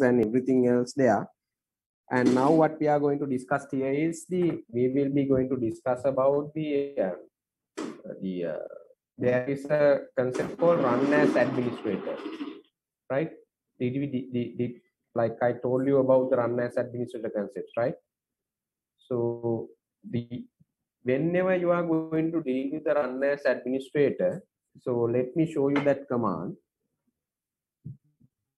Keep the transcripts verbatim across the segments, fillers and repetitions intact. and everything else there. And now what we are going to discuss here is the we will be going to discuss about the uh, the uh, there is a concept called run as administrator, right? Did we did, did, did like I told you about the run as administrator concept, right? So the whenever you are going to deal with the run as administrator, so let me show you that command.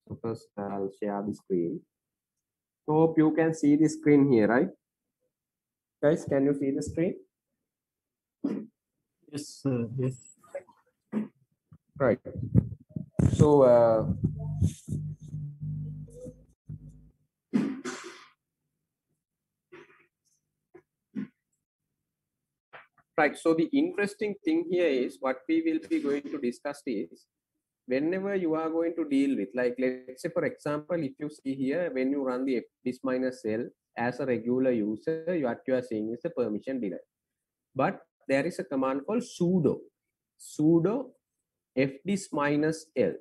So first I'll share the screen. Hope you can see the screen here, right? Guys, can you see the screen? Yes, uh, yes. Right. So, uh, right. So the interesting thing here is what we will be going to discuss is, whenever you are going to deal with, like let's say for example, if you see here, when you run the fdisk minus l as a regular user, what you are seeing is the permission denied. But there is a command called sudo sudo fdisk minus l.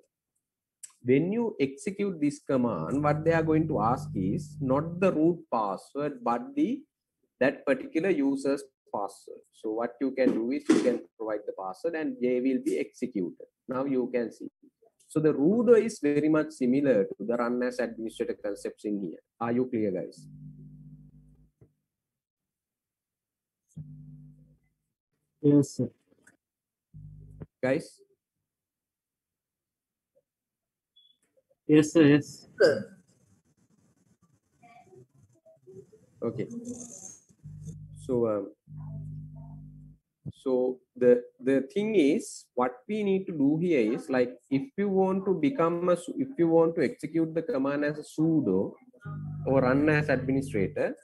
When you execute this command, what they are going to ask is not the root password, but the that particular user's password. So what you can do is you can provide the password and they will be executed. Now you can see. So the sudo is very much similar to the run as administrator concepts in here. Are you clear, guys? Yes, sir. Guys? Yes, sir. Yes. Okay. So, um, so the the thing is, what we need to do here is, like if you want to become a, if you want to execute the command as a sudo or run as administrator,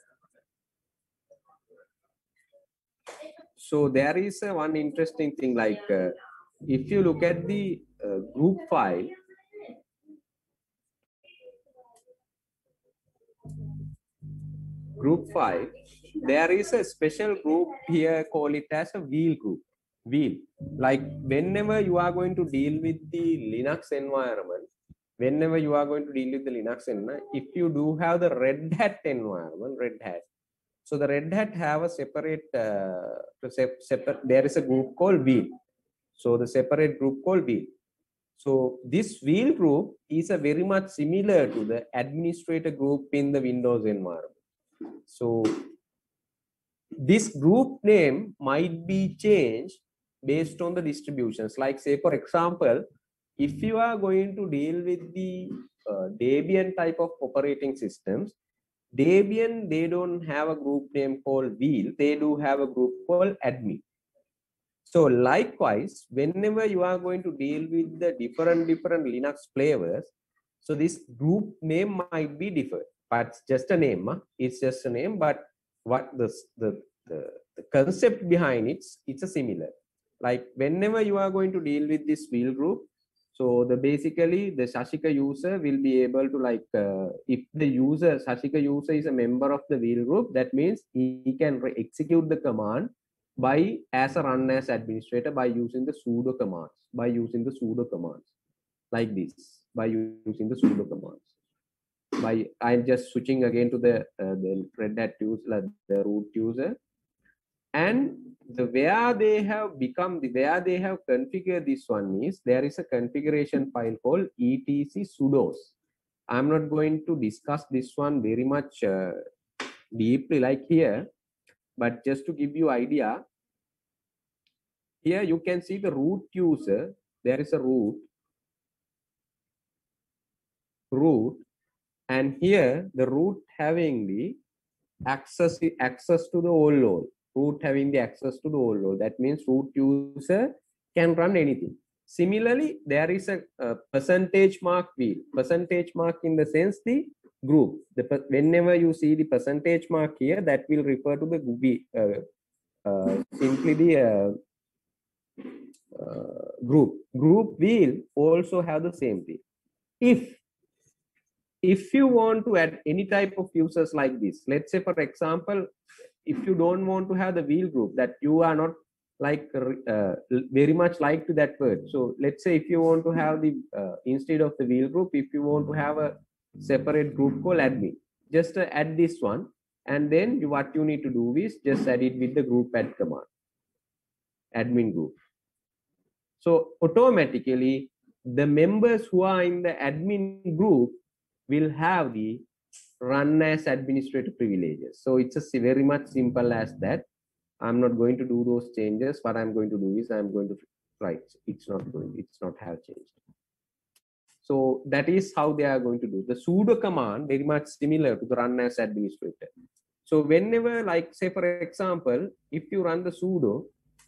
so there is a one interesting thing, like uh, if you look at the uh, group file. Group five, there is a special group here, call it as a wheel group. Wheel, like whenever you are going to deal with the Linux environment, whenever you are going to deal with the Linux environment, if you do have the Red Hat environment, Red Hat. So the Red Hat have a separate, uh, separate, there is a group called wheel. So the separate group called wheel. So this wheel group is a very much similar to the administrator group in the Windows environment. So this group name might be changed based on the distributions. Like say, for example, if you are going to deal with the uh, Debian type of operating systems, Debian, they don't have a group name called wheel. They do have a group called admin. So likewise, whenever you are going to deal with the different, different Linux flavors, so this group name might be different. But it's just a name, huh? It's just a name, but what the, the, the, the concept behind it, it's a similar. Like whenever you are going to deal with this wheel group, so the basically the Shashika user will be able to, like, uh, if the user, Shashika user is a member of the wheel group, that means he, he can execute the command by as a run as administrator by using the sudo commands, by using the sudo commands, like this, by using the sudo commands. By I'm just switching again to the uh, the Red Hat user, uh, the root user, and the where they have become the where they have configured this one is there is a configuration file called etc sudos. I'm not going to discuss this one very much uh, deeply like here, but just to give you idea, here you can see the root user. There is a root root. And here the root having the access access to the all all root having the access to the all all. That means root user can run anything. Similarly, there is a, a percentage mark wheel. Percentage mark in the sense the group. The whenever you see the percentage mark here, that will refer to the uh, uh, simply the uh, uh, group. Group wheel also have the same thing. If If you want to add any type of users like this, let's say for example, if you don't want to have the wheel group, that you are not like uh, very much like to that word. So let's say if you want to have the, uh, instead of the wheel group, if you want to have a separate group called admin. Just uh, add this one, and then you, what you need to do is just add it with the group add command, admin group. So automatically the members who are in the admin group will have the run as administrator privileges. So it's a very much simple as that. I'm not going to do those changes. What I'm going to do is I'm going to write. It's not going. It's not have changed. So that is how they are going to do the sudo command, very much similar to the run as administrator. So whenever, like say for example, if you run the sudo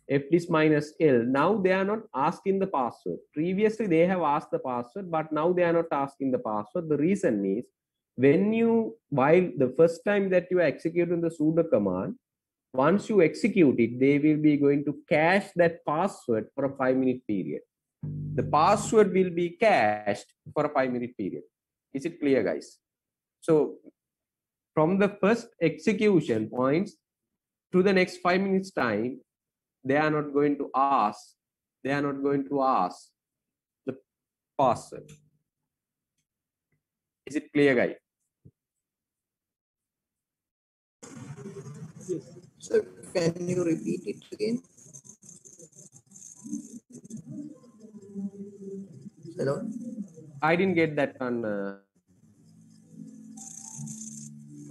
f dis minus l, now they are not asking the password. Previously they have asked the password, but now they are not asking the password. The reason is, when you, while the first time that you are executing the sudo command, once you execute it, they will be going to cache that password for a five minute period. The password will be cached for a five minute period. Is it clear, guys? So from the first execution points to the next five minutes time, they are not going to ask. They are not going to ask the password. Is it clear, guys? So can you repeat it again? Hello? I didn't get that one. Uh,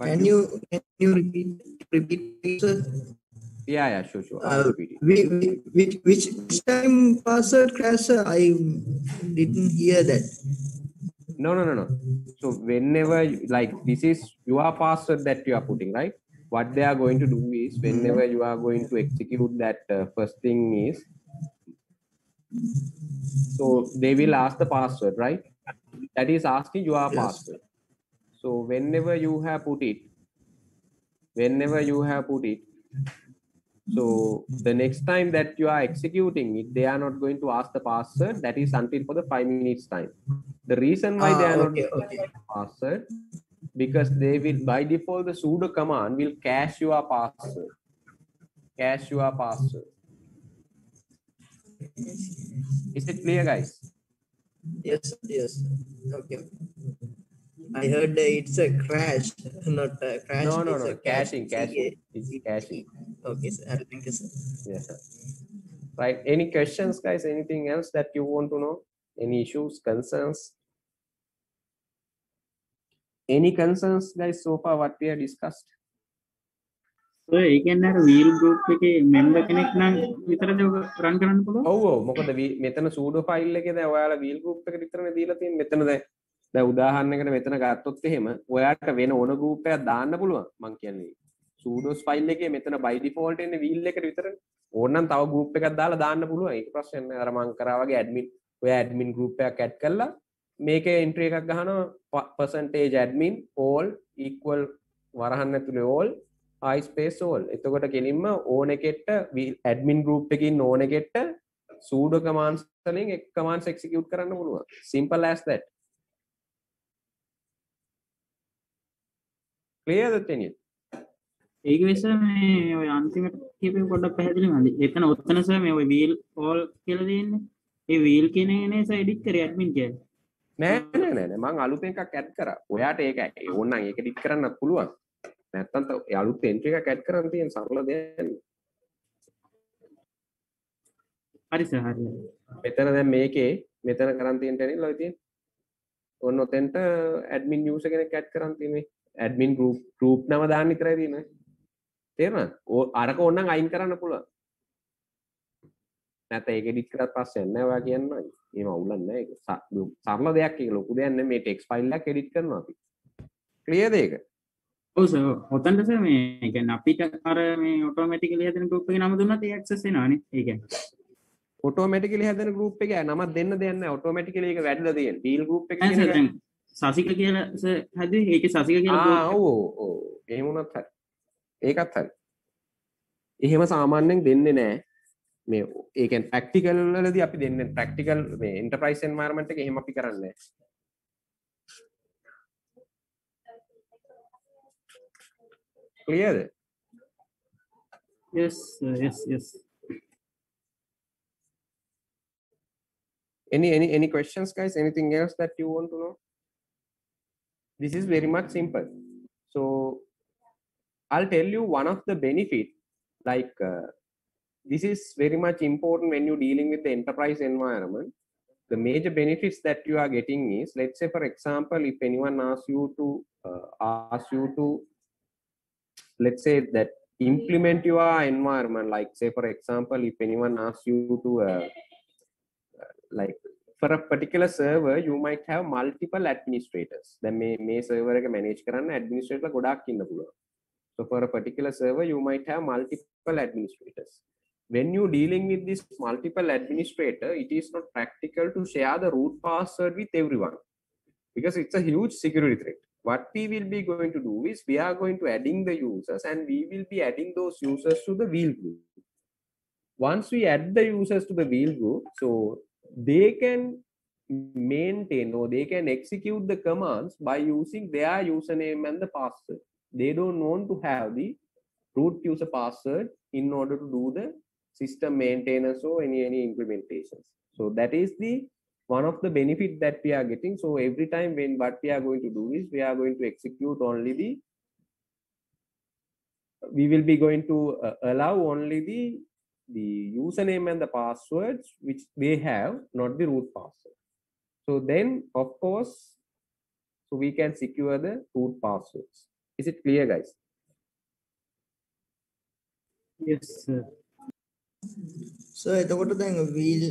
can you can you repeat repeat it, sir? Yeah, yeah, sure, sure. I'll uh, repeat it. We, we, which which time password crash? I didn't hear that. No, no, no, no. So whenever you, like this is your password that you are putting, right? What they are going to do is, whenever you are going to execute that uh, first thing is, so they will ask the password, right? That is asking your yes. password. So whenever you have put it, whenever you have put it, so the next time that you are executing it, they are not going to ask the password. That is until for the five minutes time. The reason why ah, they are okay, not okay. the password, because they will, by default, the sudo command will cache your password. Cache your password. Is it clear, guys? Yes, yes. Okay. I heard that it's a crash, not a crash. No, no, no. Caching, caching. It's caching. Okay, sir. Thank you, sir. Yes, sir. Right. Any questions, guys? Anything else that you want to know? Any issues, concerns? Any concerns, guys, so far what we have discussed? So again, our wheel group के member connect ना इतने जो run करने को तो ओह मको तो मेतना sudo file लेके दे वाला wheel group पे इतने दीला तीन मेतना दे दा उदाहरण के मेतना गातों ते हैं मैं वाला का वेन ओनो group पे दान ना बोलूँ मंकियाँ नहीं sudo file लेके मेतना by default ने wheel लेके इतने ओनम ताऊ group पे का दाल दान ना बोलूँ एक प्रश्न है अरमांग करावा के admin वाला admin group पे कैट कर ला මේක එන්ට්‍රි එකක් ගහනවා percentage admin all equal වරහන් ඇතුලේ all i space all. එතකොට කෙලින්ම ඕන එකෙට admin group එකකින් ඕන එකෙට sudo commands වලින් එක් commands execute කරන්න පුළුවන්. Simple as that. Clear ද තනිය? ඒක නිසා මේ ඔය අන්තිමට කියපේ පොඩ්ඩක් පැහැදිලි වෙනවා. එතන ඔතන සර් මේ ඔය wheel all කියලා දෙන්නේ. ඒ wheel කියන එක නේස edit කරේ admin කියන්නේ. නෑ නෑ නෑ මම අලුතෙන් එකක් ඇඩ් කරා. ඔයාට ඒක ඕනනම් ඒක ඩිට් කරන්නත් පුළුවන්. නැත්තම් ඒ අලුත් එන්ට්‍රි එකක් ඇඩ් කරන්න තියෙන සරල දෙයක්. හරි සර් හරි. මෙතන දැන් මේකේ මෙතන කරන් තියෙන ටැනිල්ල ඔය තියෙන. ඔන්න ඔතෙන්ට ඇඩ්මින් යූසර් කෙනෙක් ඇඩ් කරන් තියෙන්නේ. ඇඩ්මින් group group නම දාන්න විතරයි තියෙන්නේ. තේරුණාද? අරක ඕනනම් අයින් කරන්න පුළුවන්. නැත්නම් ඒක ඩිට් කරලා පස්සේ යන්නේ ඔයා කියනවා. ये माउला नहीं सामना देख के लोग उधर ने में टेक्स्ट फाइल ला के एडिट करना भी क्लियर देगा उस होता है ना सर मैं क्या नापी तक आर मैं ऑटोमेटिकली हर दिन ग्रुप पे नाम देना तो एक्सेस है ना नहीं ठीक है ऑटोमेटिकली हर दिन ग्रुप पे क्या नाम देना देना ऑटोमेटिकली एक वैल्यू देना डील ग्रुप पे क्या शासिका के सर हर दिन एक शासिका के हाँ वो वो ये मुना था एक अथर ये हम सामान्य देने नहीं මේ ඒ කියන්නේ ප්‍රැක්ටිකල් වලදී අපි දෙන්නේ ප්‍රැක්ටිකල් මේ එන්ටර්ප්‍රයිස් එන්වයරන්මන්ට් එකේ එහෙම අපි කරන්නේ නැහැ ක්ලියර්ද yes yes yes any any any questions guys anything else that you want to know This is very much simple. So I'll tell you one of the benefit, like uh, this is very much important when you're dealing with the enterprise environment. The major benefits that you are getting is, let's say for example, if anyone asks you to uh, ask you to, let's say that implement your environment, like say for example, if anyone asks you to uh, like for a particular server, you might have multiple administrators. Then may may server එක manage කරන්න administrator ගොඩාක් ඉන්න පුළුවන්. So for a particular server, you might have multiple administrators. When you dealing with this multiple administrator, it is not practical to share the root password with everyone because it's a huge security threat. What we will be going to do is we are going to adding the users, and we will be adding those users to the wheel group. Once we add the users to the wheel group, so they can maintain or they can execute the commands by using their username and the password. They don't want to have the root user password in order to do the system maintenance or any any implementations. So that is the one of the benefit that we are getting. So every time when what we are going to do is we are going to execute only the, we will be going to uh, allow only the the username and the passwords which they have, not the root password. So then of course, so we can secure the root passwords. Is it clear, guys? Yes, sir. So එතකොට දැන් wheel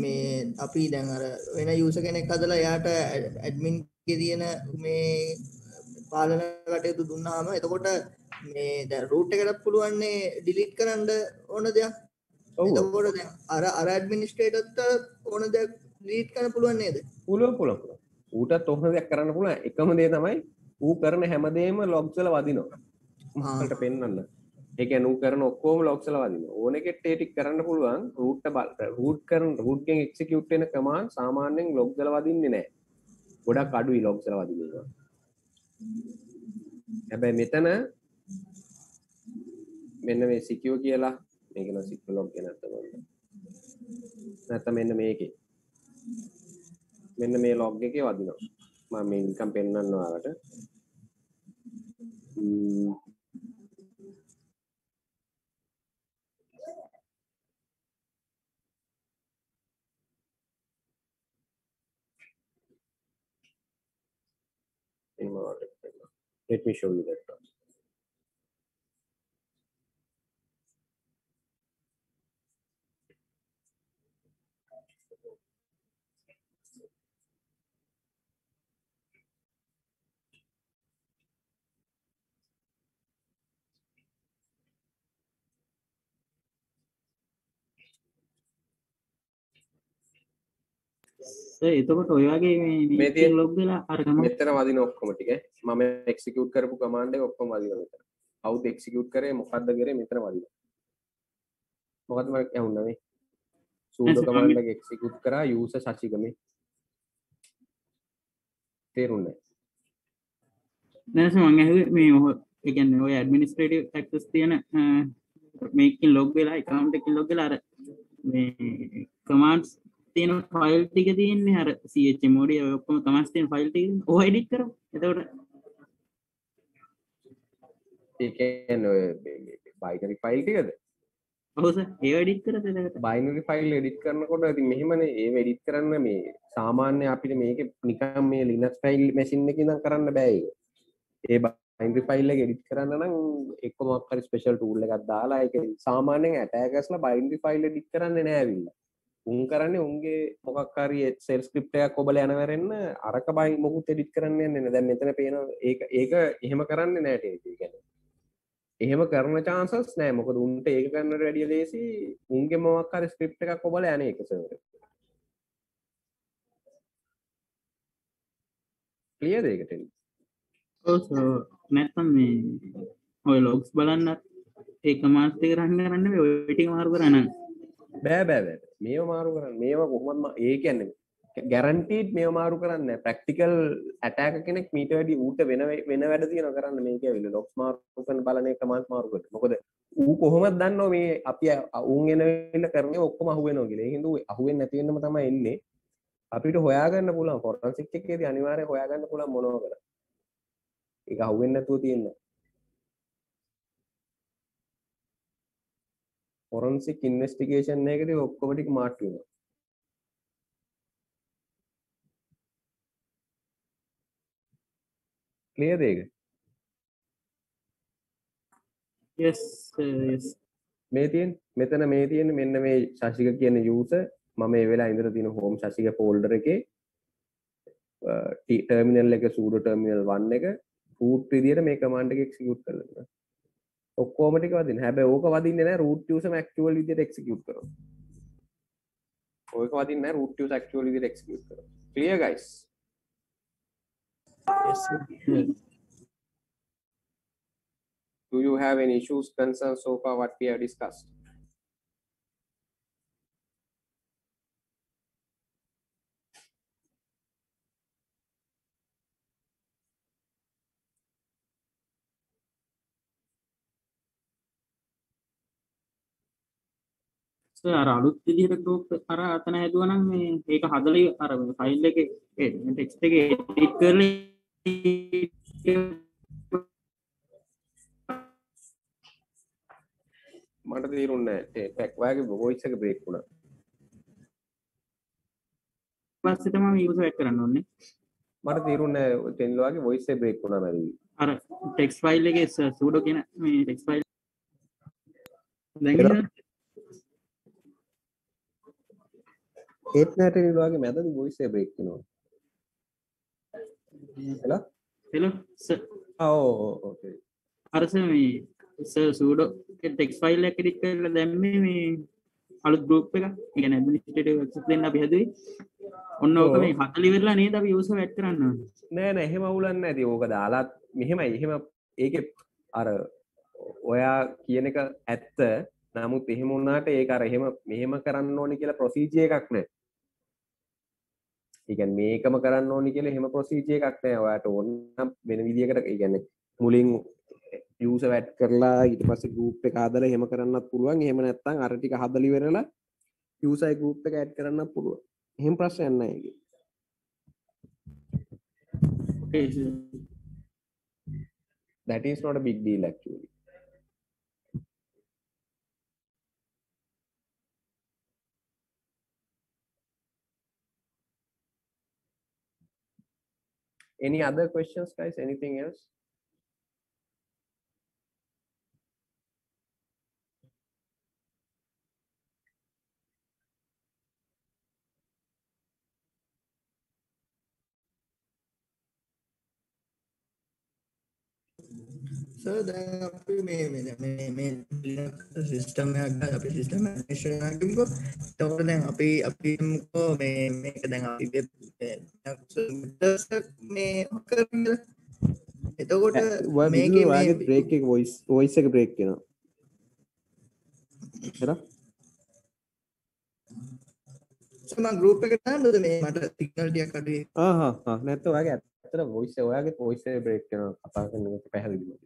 මේ අපි දැන් අර වෙන user කෙනෙක් හදලා එයාට admin කේ තියෙන මේ පාලන කටයුතු දුන්නාම එතකොට මේ දැන් root එකටත් පුළුවන් නේ delete කරන්න ඕන දෙයක්. එතකොට දැන් අර අර administratorට ඕන දෙයක් delete කරන්න පුළුවන් නේද? පුළුවන් පුළුවන්. ඌටත් ඕන දෙයක් කරන්න පුළුවන්. එකම දේ තමයි ඌ කරන හැමදේම logs වල වදිනවා. මහලට පෙන්වන්න. ඒ කියන්නේ ඌ කරන ඔක්කොම logs වල වදිනවා. ඕනෙකට ඒ ටික කරන්න පුළුවන්. root root කරන root එකෙන් execute වෙන command සාමාන්‍යයෙන් logs වල වදින්නේ නැහැ. ගොඩක් අඩුයි logs වල වදිනවා. හැබැයි මෙතන මෙන්න මේ secure කියලා මේක නෝ secure log ගැන අතවන්න. නැත්නම් මෙන්න මේකේ. මෙන්න මේ log එකේ වදිනවා. මම මේ නිකන් පෙන්නන්න ඔයාලට. Let me show you that process. එතකොට ඔය වගේ මේ ලොග් වෙලා අර ගමන් මෙතන වදින ඔක්කොම ටික මම එක්සිකියුට් කරපු කමාන්ඩ් එක ඔක්කොම වදිනවා මෙතන. අවුට් එක්සිකියුට් කරේ මොකද්ද කරේ මෙතන වදිනවා. මොකද්ද මම ඇහුණා මේ? sudo කමාන්ඩ් එක එක්සිකියුට් කරා user Shashika මේ. තේරුණා. දැන් මම ඇහුවේ මේ ඔය ඒ කියන්නේ ඔය ඇඩ්මිනිස්ට්‍රේටිව් ඇක්සස් තියෙන මේකකින් ලොග් වෙලා account එකකින් ලොග් වෙලා අර මේ commands තියෙන ෆයිල් ටික තියෙන්නේ අර chmod ඔය ඔක්කොම කමස් තියෙන ෆයිල් ටික ඕවා එඩිට් කරමු. එතකොට ඒ කියන්නේ ඔය බයිනරි ෆයිල් ටිකද? ඔව් සර්. ඒව එඩිට් කරද එතකොට? බයිනරි ෆයිල් එඩිට් කරනකොට ඉතින් මෙහෙමනේ ඒව එඩිට් කරන්න මේ සාමාන්‍ය අපිට මේක නිකන් මේ Linux ෆයිල් මැෂින් එකකින් නම් කරන්න බෑ ඒක. ඒ බයිනරි ෆයිල් එක එඩිට් කරන්න නම් එක්ක මොකක් හරි ස්පෙෂල් ටූල් එකක් දාලා ඒක සාමාන්‍යයෙන් ඇටැකර්ස්ලා බයිනරි ෆයිල් එඩිට් කරන්නේ නෑ ඇවිල්ලා. උන් කරන්නේ උන්ගේ මොකක් හරි Excel script එකක් ඔබලා යනවරෙන්න අරක බයි මොකුත් edit කරන්න යන්නේ නැහැ. දැන් මෙතන පේනවා ඒක ඒක එහෙම කරන්නේ නැහැ ටේටි. ඒ කියන්නේ එහෙම කරන chances නැහැ. මොකද උන්ට ඒක කරන්නට වැඩිය ලේසි උන්ගේ මොකක් හරි script එකක් ඔබලා යන්නේ ඒක server එකට. clear ද ඒකට? ඔව් සර්. නැත්තම් මේ ඔය logs බලන්න ඒ commands ටික run කරන්න මේ ඔය ටික මාරු කරනනම් බෑ බෑ බෑ. මේව මාරු කරන්නේ මේව කොහොමද ඒ කියන්නේ ගැරන්ටිඩ් මේව මාරු කරන්නේ නැහැ. ප්‍රැක්ටිකල් ඇටැක් කෙනෙක් මීට වැඩි ඌට වෙන වෙන වැඩ තියෙනවා කරන්න. මේක ඇවිල්ලා ලොක්ස් මාරු කරන බලන එක කමාන්ඩ් මාරු කරනවා. මොකද ඌ කොහොමද දන්නව මේ අපි ඌන් එනවිල්ල කරන්නේ ඔක්කොම අහු වෙනවා කියලා. ඒ හින්දා ඌ අහු වෙන්නේ නැති වෙන්නම තමයි එන්නේ. අපිට හොයාගන්න පුළුවන් ෆොරන්සික් එකේදී අනිවාර්යයෙන් හොයාගන්න පුළුවන් මොනවා කරලා. ඒක අහුවෙන්නේ නැතුව තියෙනවා. ෆොරන්සික් ඉන්වෙස්ටිගේෂන් එකේදී ඔක්කොම ටික මාට් වෙනවා. ක්ලියර්ද ඒක? yes yes මේ තියෙන මෙතන මේ තියෙන මෙන්න මේ ශාශික කියන user මම මේ වෙලාව ඉඳලා තියෙන home ශාශික folder එකේ terminal එක sudo terminal one එක root විදියට මේ command එක execute කරලා තියෙනවා. ඔක්කොම ටික වදින. හැබැයි ඕක වදින්නේ නැහැ root user actual විදියට execute කරනවා. ඕක වදින්නේ නැහැ root user actual විදියට execute කරනවා. clear guys? yes sir. Do you have any issues, concerns so far what we have discussed? Sir, අර අලුත් විදිහට group අර අතන හැදුවා නම් මේ ඒක හදලා අර ෆයිල් එකේ text එකේ edit කරලා මට තේරුන්නේ නැහැ ටෙක් වාගේ වොයිස් එක බ්‍රේක් වුණා. පස්සේ තමයි යූසර් එක කරන්න ඕනේ. මට තේරුන්නේ නැහැ ටෙන්ල වාගේ වොයිස් එක බ්‍රේක් වුණා මරි. අර ටෙක්ස්ට් ෆයිල් එකේ sudo කියන මේ ටෙක්ස්ට් ෆයිල් දැන් ඒත් නැට ටෙන්ල වාගේ මැදදී වොයිස් එක බ්‍රේක් වෙනවා. Hello hello sir. ආ ඔකේ. අර සර් මේ සර් sudo ඒ ටෙක්ස්ට් ෆයිල් එක edit කරලා දැම්මේ මේ අලුත් group එක. ඒ කියන්නේ administrative access දෙන්න අපි හැදුවේ. ඔන්න ඕක මේ හතලිය වෙලා නේද අපි user add කරන්න ඕනේ. නෑ නෑ එහෙම අවුලක් නෑ. ඉතින් ඕක දාලා මෙහෙමයි. එහෙම ඒකේ අර ඔයා කියන එක ඇත්ත. නමුත් එහෙම වුණාට ඒක අර එහෙම මෙහෙම කරන්න ඕනේ කියලා procedure එකක් නෑ. ඒ කියන්නේ මේකම කරන්න ඕනේ කියලා එහෙම procedure එකක් නෑ. ඔයාට ඕන නම් වෙන විදියකට ඒ කියන්නේ මුලින් user add කරලා ඊට පස්සේ group එක හදලා එහෙම කරන්නත් පුළුවන්. එහෙම නැත්නම් අර ටික හදලා ඉවරලා user group එක add කරන්නත් පුළුවන්. එහෙම ප්‍රශ්නයක් නැහැ ඒකේ. Okay sir. That is not a big deal actually. Any other questions guys? Anything else? Sir දැන් අපි මේ මේ මේ Linux system එකක් අපි system administration එකක් කිව්වො ඒකට දැන් අපි අපි මොකෝ මේ මේක දැන් අපි web Linux මේ කරන්නේ එතකොට මේකේ වාගේ break එක voice voice එක break වෙනවා හරි සම group එකට දාන්නද මේ මට signal ටිකක් අඩුයි ආ හා හා නැත්නම් වාගේ ඇත්තට voice එක වාගේ voice එක break වෙනවා කතා කරන එක පැහැදිලිවද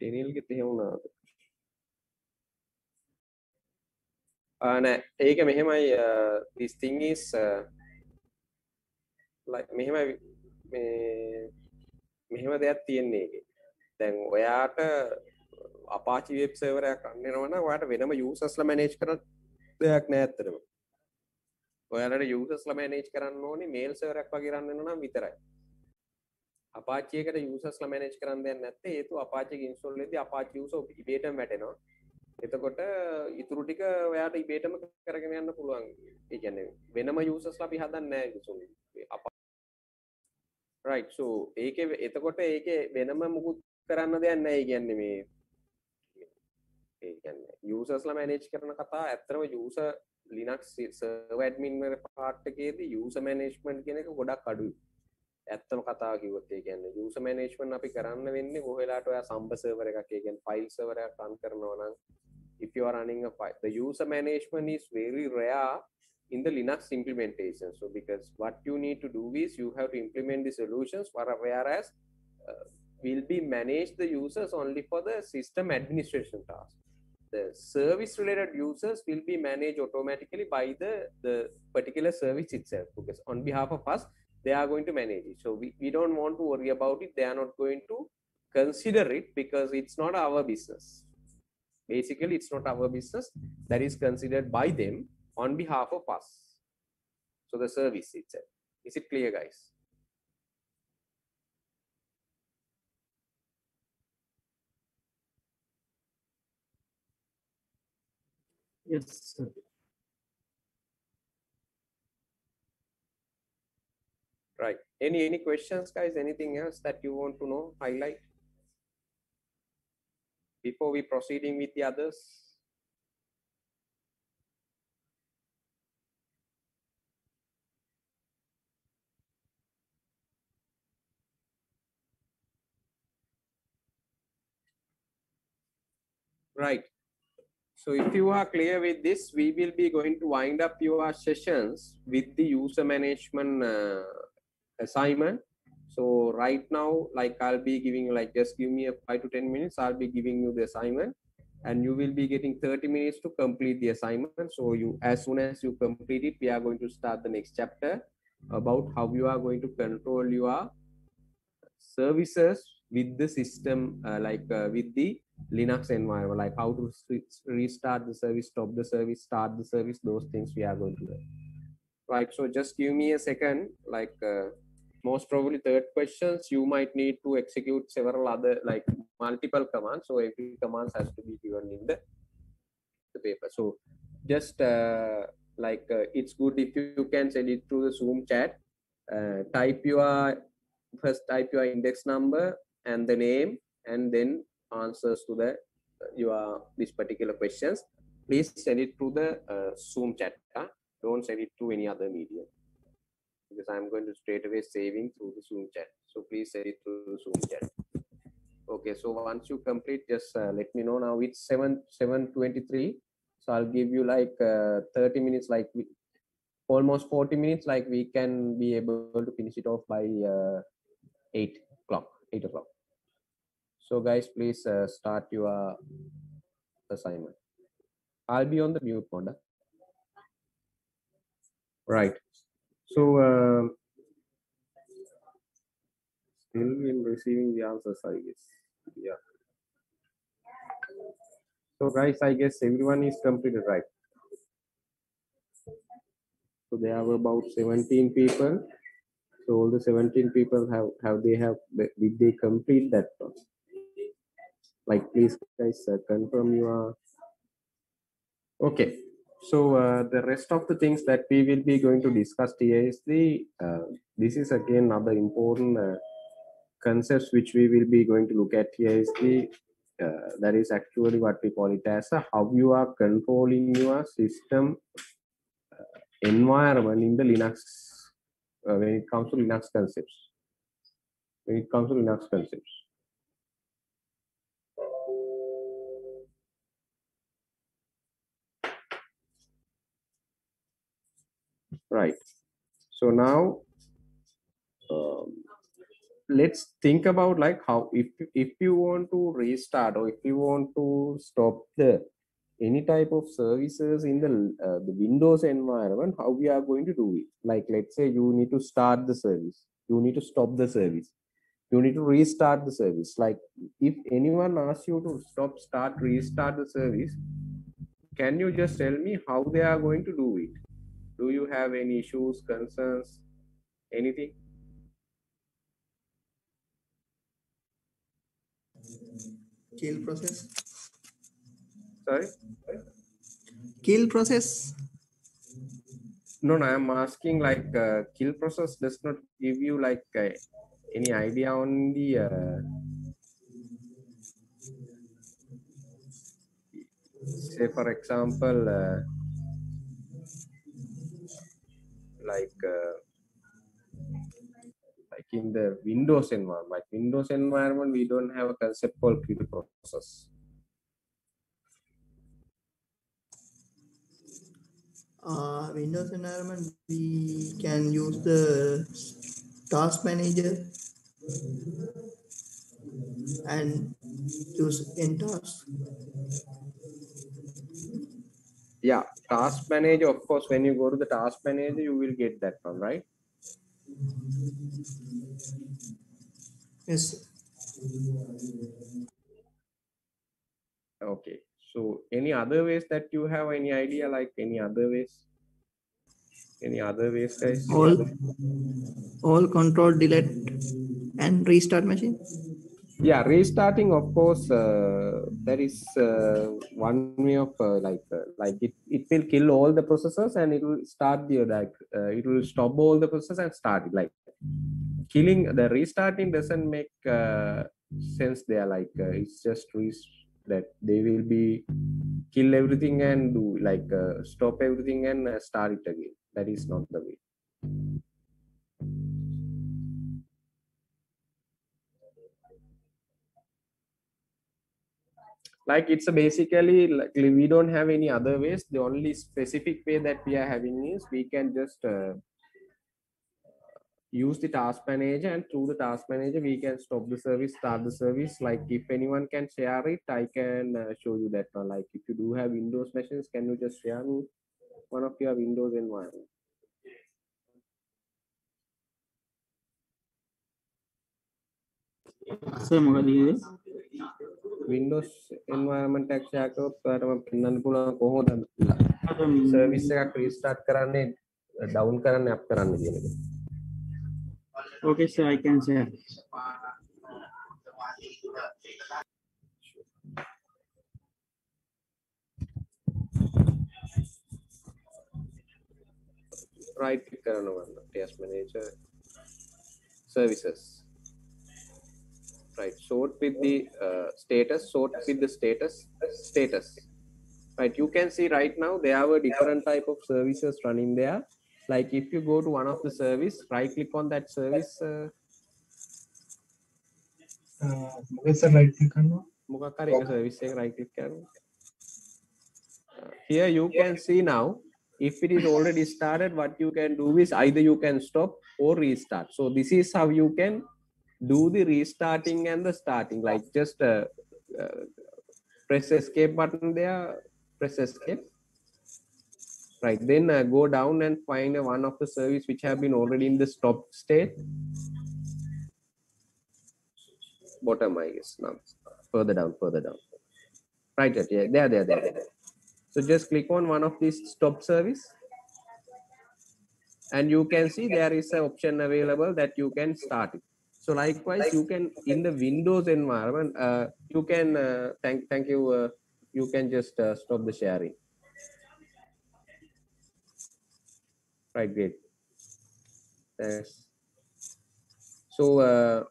टेनियल के तेह होना आ ना एक है मेहमा this thing is uh, like मेहमा मेहमा दया तीन नहीं के तंग वो यार टा अपाची वेब सर्वर या करने वाला वो यार वेना में यूज़र्स ला मैनेज करना दया क्या है तेरे में वो यार रे यूज़र्स ला मैनेज कराना नहीं मेल सर्वर एक बाकी राने ना वितर है Apache එකට users ලා manage කරන්න දෙයක් නැත්තේ හේතුව Apache එක install වෙද්දී Apache user ඉබේටම වැටෙනවා. එතකොට ඉතුරු ටික ඔයාට ඉබේටම කරගෙන යන්න පුළුවන්. ඒ කියන්නේ වෙනම users ලා අපි හදන්නේ නැහැ කිසුණු. Right so ඒකේ එතකොට ඒකේ වෙනම මුකුත් කරන්න දෙයක් නැහැ. ඒ කියන්නේ මේ ඒ කියන්නේ users ලා manage කරන කතාව ඇත්තම user Linux server admin වල part එකේදී user management කියන එක ගොඩක් අඩුයි. ඇත්තම කතාව කිව්වොත් ඒ කියන්නේ user management අපි කරන්න වෙන්නේ කොහේ වෙලාවට ඔයා සම්බ server එකක් ඒ කියන්නේ file server එකක් run කරනවා නම් if you are running a file the user management is very rare in the Linux implementation so because what you need to do is you have to implement the solutions whereas uh, will be managed the users only for the system administration task the service related users will be managed automatically by the the particular service itself because on behalf of us they are going to manage it. So we, we don't want to worry about it. They are not going to consider it because it's not our business. Basically, it's not our business. That is considered by them on behalf of us. So the service itself. Is it clear, guys? Yes, sir. Right. Any any questions, guys? Anything else that you want to know, highlight before we proceeding with the others? Right. So if you are clear with this, we will be going to wind up your sessions with the user management uh, assignment. So right now, like I'll be giving, like just give me a five to ten minutes, I'll be giving you the assignment and you will be getting thirty minutes to complete the assignment. So you, as soon as you complete it, we are going to start the next chapter about how you are going to control your services with the system, uh, like uh, with the Linux environment, like how to restart the service, stop the service, start the service, those things we are going to do. Right, so just give me a second, like uh, most probably third questions, you might need to execute several other, like multiple commands. So every command has to be given in the, the paper. So just uh, like uh, it's good if you can send it through the Zoom chat, uh, type your, first type your index number and the name and then answers to the your these particular questions. Please send it to the uh, Zoom chat. Huh? Don't send it to any other media because I'm going to straight away saving through the Zoom chat. So please send it to the Zoom chat. Okay. So once you complete, just uh, let me know. Now it's seven twenty-three. So I'll give you like uh, thirty minutes, like we, almost forty minutes. Like we can be able to finish it off by uh, eight o'clock. Eight o'clock. So guys, please uh, start your assignment. I'll be on the mute mode. Right. So uh, still in receiving the answers, I guess. Yeah. So guys, I guess everyone is completed, right? So there are about seventeen people. So all the seventeen people have have they have did they complete that process? Like, please, guys, uh, confirm you are. Okay. So uh, the rest of the things that we will be going to discuss here is the, uh, this is again another important uh, concepts which we will be going to look at here is the, uh, that is actually what we call it as a, how you are controlling your system uh, environment in the Linux, uh, when it comes to Linux concepts. When it comes to Linux concepts. Right. So now um, let's think about like how if if you want to restart or if you want to stop the any type of services in the uh, the Windows environment, how we are going to do it. Like let's say you need to start the service, you need to stop the service, you need to restart the service. Like if anyone asks you to stop, start, restart the service, can you just tell me how they are going to do it? Do you have any issues, concerns, anything? Kill process. Sorry? Kill process. No, no, I'm asking like uh, kill process does not give you like uh, any idea on the... Uh, say for example, uh, like uh, like in the Windows environment, like Windows environment, we don't have a concept called kill process. Uh, Windows environment, we can use the task manager and use end task. Yeah, task manager, of course, when you go to the task manager, you will get that one, right? Yes. Okay. So any other ways that you have any idea, like any other ways? Any other ways, guys? All, all control, delete, and restart machine. Yeah, restarting, of course, uh, that is uh, one way of uh, like uh, like it, it will kill all the processes and it will start the like uh, it will stop all the processes and start it. Like killing the restarting doesn't make uh, sense there. Like uh, it's just that they will be kill everything and do like uh, stop everything and uh, start it again. That is not the way. Like it's a basically like we don't have any other ways. The only specific way that we are having is we can just uh, use the task manager, and through the task manager we can stop the service, start the service. Like if anyone can share it, I can uh, show you that one. Like if you do have Windows machines, can you just share me one of your Windows environment? Windows environment එක share කරලා තමයි පෙන්වන්න පුළුවන් කොහොමද service එකක් restart කරන්නේ down කරන්නේ up කරන්නේ කියන එක. Okay sir, I can share. Right click කරනවා task manager services. Right, sort with the uh, status, sort with the status, status. Right, you can see right now there are different type of services running there. Like if you go to one of the service, right click on that service. Uh, uh, right click service, right click. Here you can see now, if it is already started, what you can do is either you can stop or restart. So this is how you can do the restarting and the starting. Like just uh, uh, press escape button there, press escape. Right, then uh, go down and find uh, one of the service which have been already in the stop state. Bottom, I guess. Now further down, further down. Right, right, yeah, there, there, there, there. So just click on one of these stop service. And you can see there is an option available that you can start it. So likewise, you can in the Windows environment, uh, you can uh, thank thank you. Uh, you can just uh, stop the sharing. Right, great. Thanks. So uh,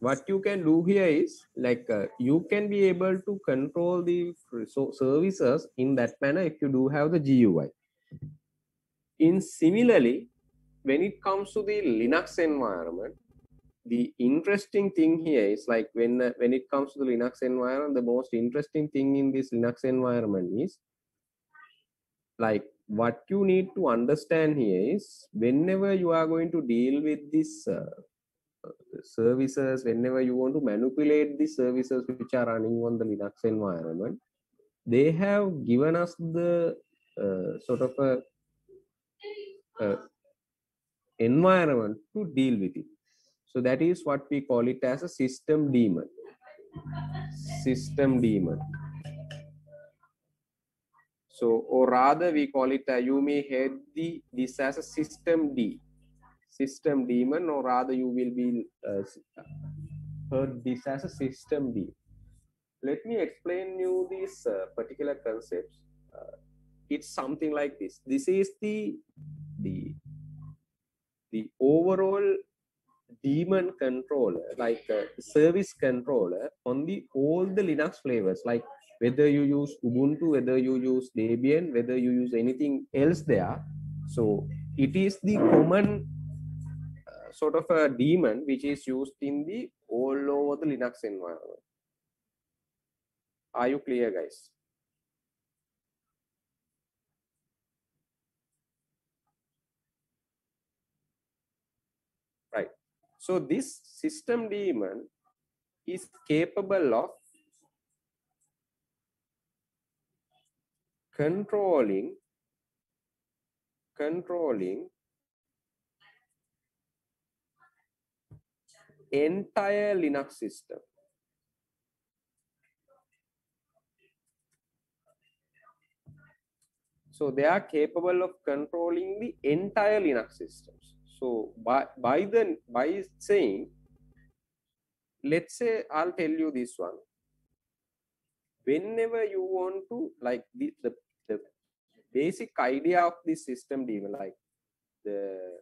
what you can do here is like uh, you can be able to control the services in that manner if you do have the G U I. In similarly. When it comes to the Linux environment, the interesting thing here is like when uh, when it comes to the Linux environment, the most interesting thing in this Linux environment is like what you need to understand here is whenever you are going to deal with these uh, services, whenever you want to manipulate the services which are running on the Linux environment, they have given us the uh, sort of a uh, environment to deal with it. So that is what we call it as a system daemon. System daemon. So, or rather we call it, uh, you may head the, this as a system D. System daemon, or rather you will be uh, heard this as a system D. Let me explain you this uh, particular concept. Uh, it's something like this. This is the, the the overall daemon controller, like uh, service controller on the all the Linux flavors, like whether you use Ubuntu, whether you use Debian, whether you use anything else there. So it is the common uh, sort of a daemon which is used in the all over the Linux environment. Are you clear, guys? So this system daemon is capable of controlling controlling entire Linux system. So they are capable of controlling the entire Linux systems. So by by the by saying, let's say I'll tell you this one. Whenever you want to, like the the, the basic idea of this system, like the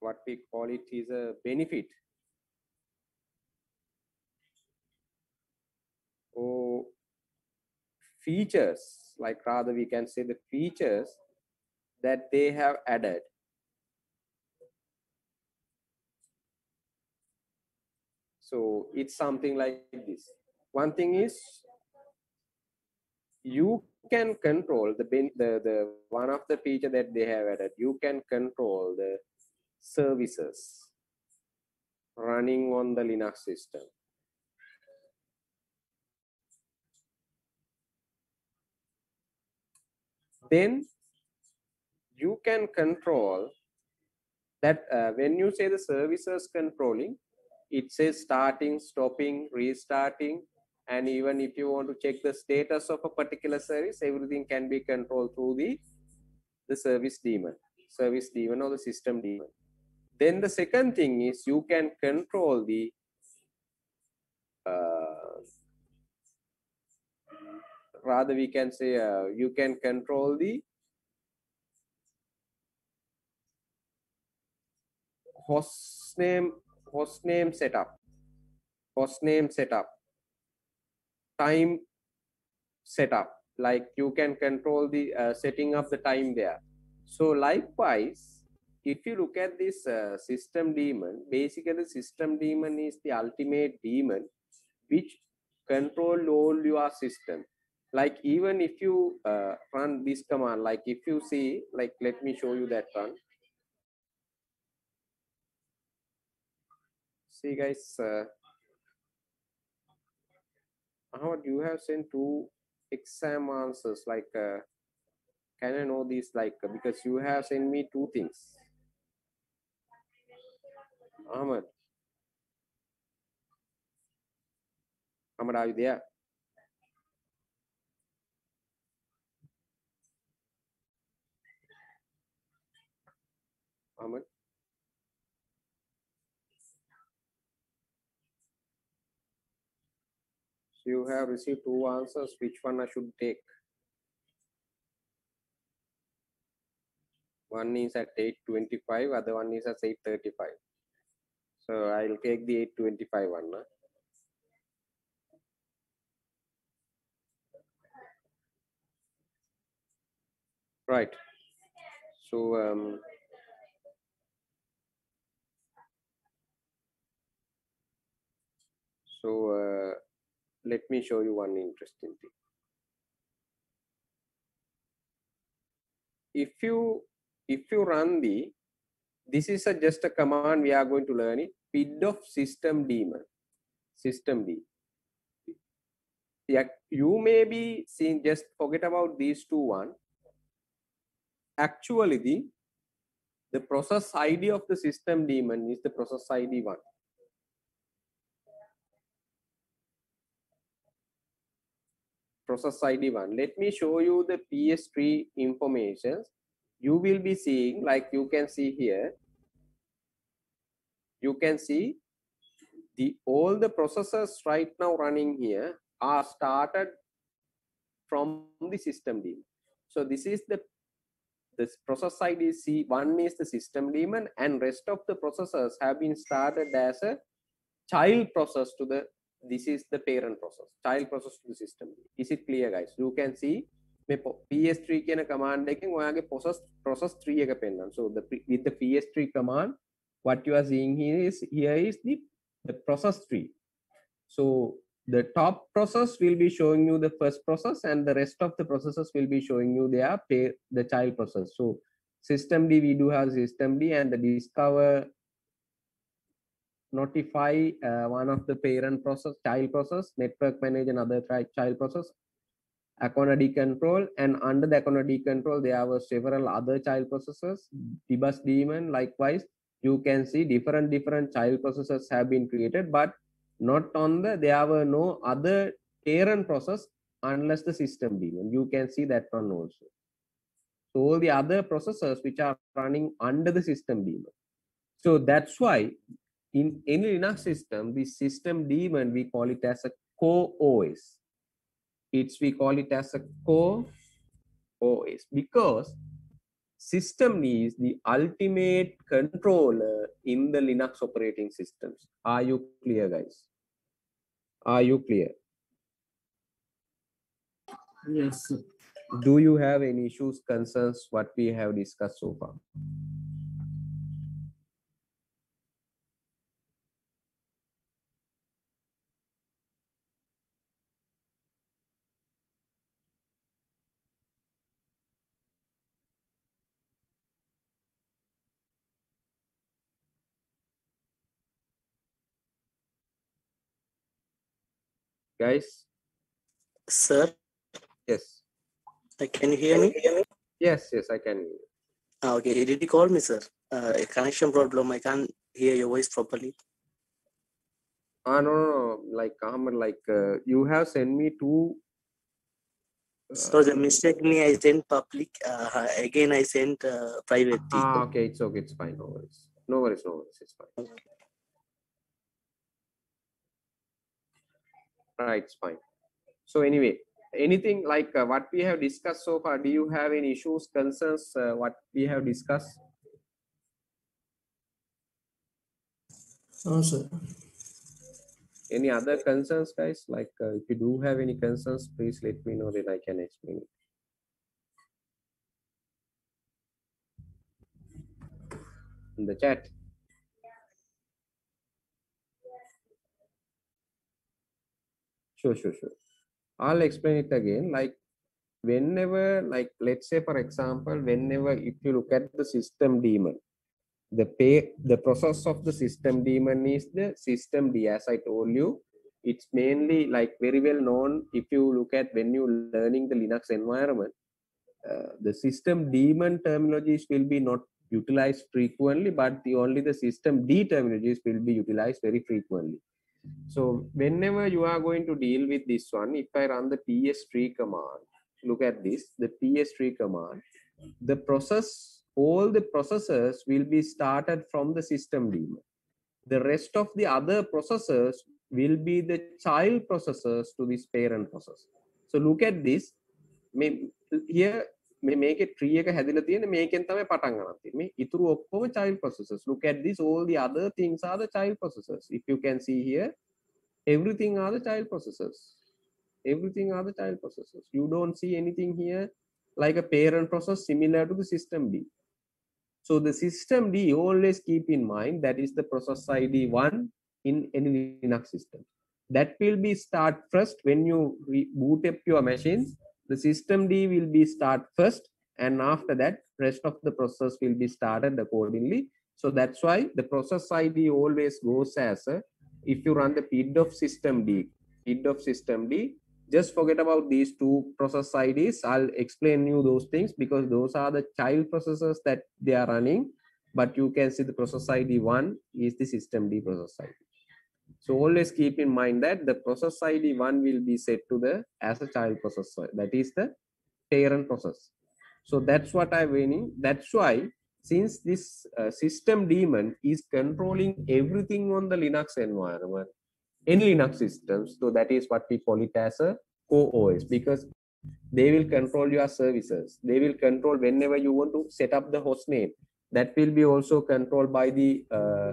what we call it is a benefit or features, like rather we can say the features that they have added. So it's something like this. One thing is you can control the the the one of the feature that they have added. You can control the services running on the Linux system. Then you can control that uh, when you say the services controlling, it says starting, stopping, restarting, and even if you want to check the status of a particular service, everything can be controlled through the the service daemon, service daemon or the system daemon. Then the second thing is you can control the uh, rather we can say uh, you can control the host name host name setup host name setup time setup, like you can control the uh, setting of the time there. So likewise, if you look at this uh, system daemon, basically the system daemon is the ultimate daemon which controls all your system. Like even if you uh, run this command, like if you see, like let me show you that one. See guys, uh, Ahmad, you have sent two exam answers. Like, uh, can I know this? Like, because you have sent me two things. Ahmad, Ahmad, are you there? Ahmad, so you have received two answers. Which one I should take? One is at eight twenty-five, other one is at eight thirty-five. So I'll take the eight twenty-five one. Huh? Right. So um, so uh, let me show you one interesting thing. If you if you run the this is a, just a command we are going to learn it. P I D of system daemon, system D. Yeah, you may be seeing, just forget about these two one. Actually, the the process I D of the system daemon is the process I D one. Process I D one. Let me show you the P S three informations. You will be seeing, like you can see here, you can see the all the processes right now running here are started from the system daemon. So this is the this process I D C one is the system daemon, and rest of the processes have been started as a child process to the this is the parent process, child process to the system. Is it clear, guys? You can see P S three කියන command එකෙන් ඔයාගේ process process three එක පෙන්නන. So the with the P S three command, what you are seeing here is here is the the process tree. So the top process will be showing you the first process, and the rest of the processes will be showing you their the child process. So system D, we do have system D, and the discover notify uh, one of the parent process, child process, network manage another child process, account I D control, and under the account I D control there were several other child processes. Dbus daemon likewise you can see different different child processes have been created, but not on the there were no other parent process unless the system daemon. You can see that one also. So all the other processes which are running under the system daemon. So that's why in any Linux system, the system daemon, we call it as a co-O S. It's we call it as a co-O S because system is the ultimate controller in the Linux operating systems. Are you clear, guys? Are you clear? Yes, sir. Do you have any issues, concerns, what we have discussed so far? Guys, sir, yes, I can hear me. Yes, yes, I can hear you. Ah, okay, did you call me, sir? Uh, a connection problem. I can't hear your voice properly. Ah, no, no, no. Like Ahmed, like uh, you have sent me two. Uh, so the mistake me, I sent public. Uh, again, I sent uh, private. Ah, okay, it's okay, it's fine. No worries, no worries, no worries. It's fine. Okay. Right, it's fine. So anyway, anything like uh, what we have discussed so far, do you have any issues, concerns, uh, what we have discussed? No, sir. Any other concerns, guys? Like uh, if you do have any concerns, please let me know, then I can explain it. In the chat. Sure, sure, sure. I'll explain it again. Like whenever, like let's say for example, whenever if you look at the system daemon, the pay, the process of the system daemon is the systemd. As I told you, it's mainly like very well known. If you look at when you're learning the Linux environment, uh, the system daemon terminologies will be not utilized frequently, but the only the systemd terminologies will be utilized very frequently. So whenever you are going to deal with this one, if I run the P S three command, look at this, the P S three command, the process, all the processes will be started from the system daemon. The rest of the other processes will be the child processes to this parent process. So look at this, here may make it tree eka hadila tiyenne meken thamai patan ganak tiyenne me ituru okkoma child processes. Look at this, all the other things are the child processes. If you can see here, everything are the child processes, everything are the child processes. You don't see anything here like a parent process similar to the system D. So the system D, always keep in mind that is the process I D one in any Linux system. That will be start first when you boot up your machines. The systemd will be start first, and after that rest of the process will be started accordingly. So that's why the process I D always goes as a, if you run the piddof systemd, piddof systemd, just forget about these two process I Ds. I'll explain you those things because those are the child processes that they are running, but you can see the process I D one is the systemd process I D. So always keep in mind that the process I D one will be set to the as a child process, that is the parent process. So that's what I'm meaning. That's why since this uh, system daemon is controlling everything on the Linux environment, any Linux systems, so that is what we call it as a co-O S, because they will control your services. They will control whenever you want to set up the host name. That will be also controlled by the uh,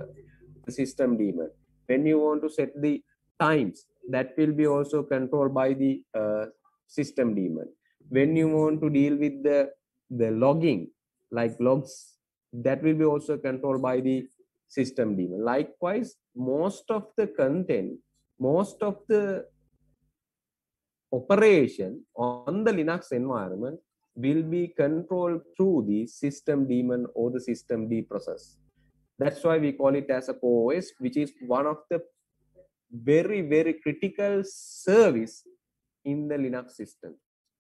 system daemon. When you want to set the times, that will be also controlled by the uh, system daemon. When you want to deal with the the logging, like logs, that will be also controlled by the system daemon. Likewise, most of the content, most of the operation on the Linux environment will be controlled through the system daemon or the systemd process. That's why we call it as a co-O S, which is one of the very, very critical service in the Linux system.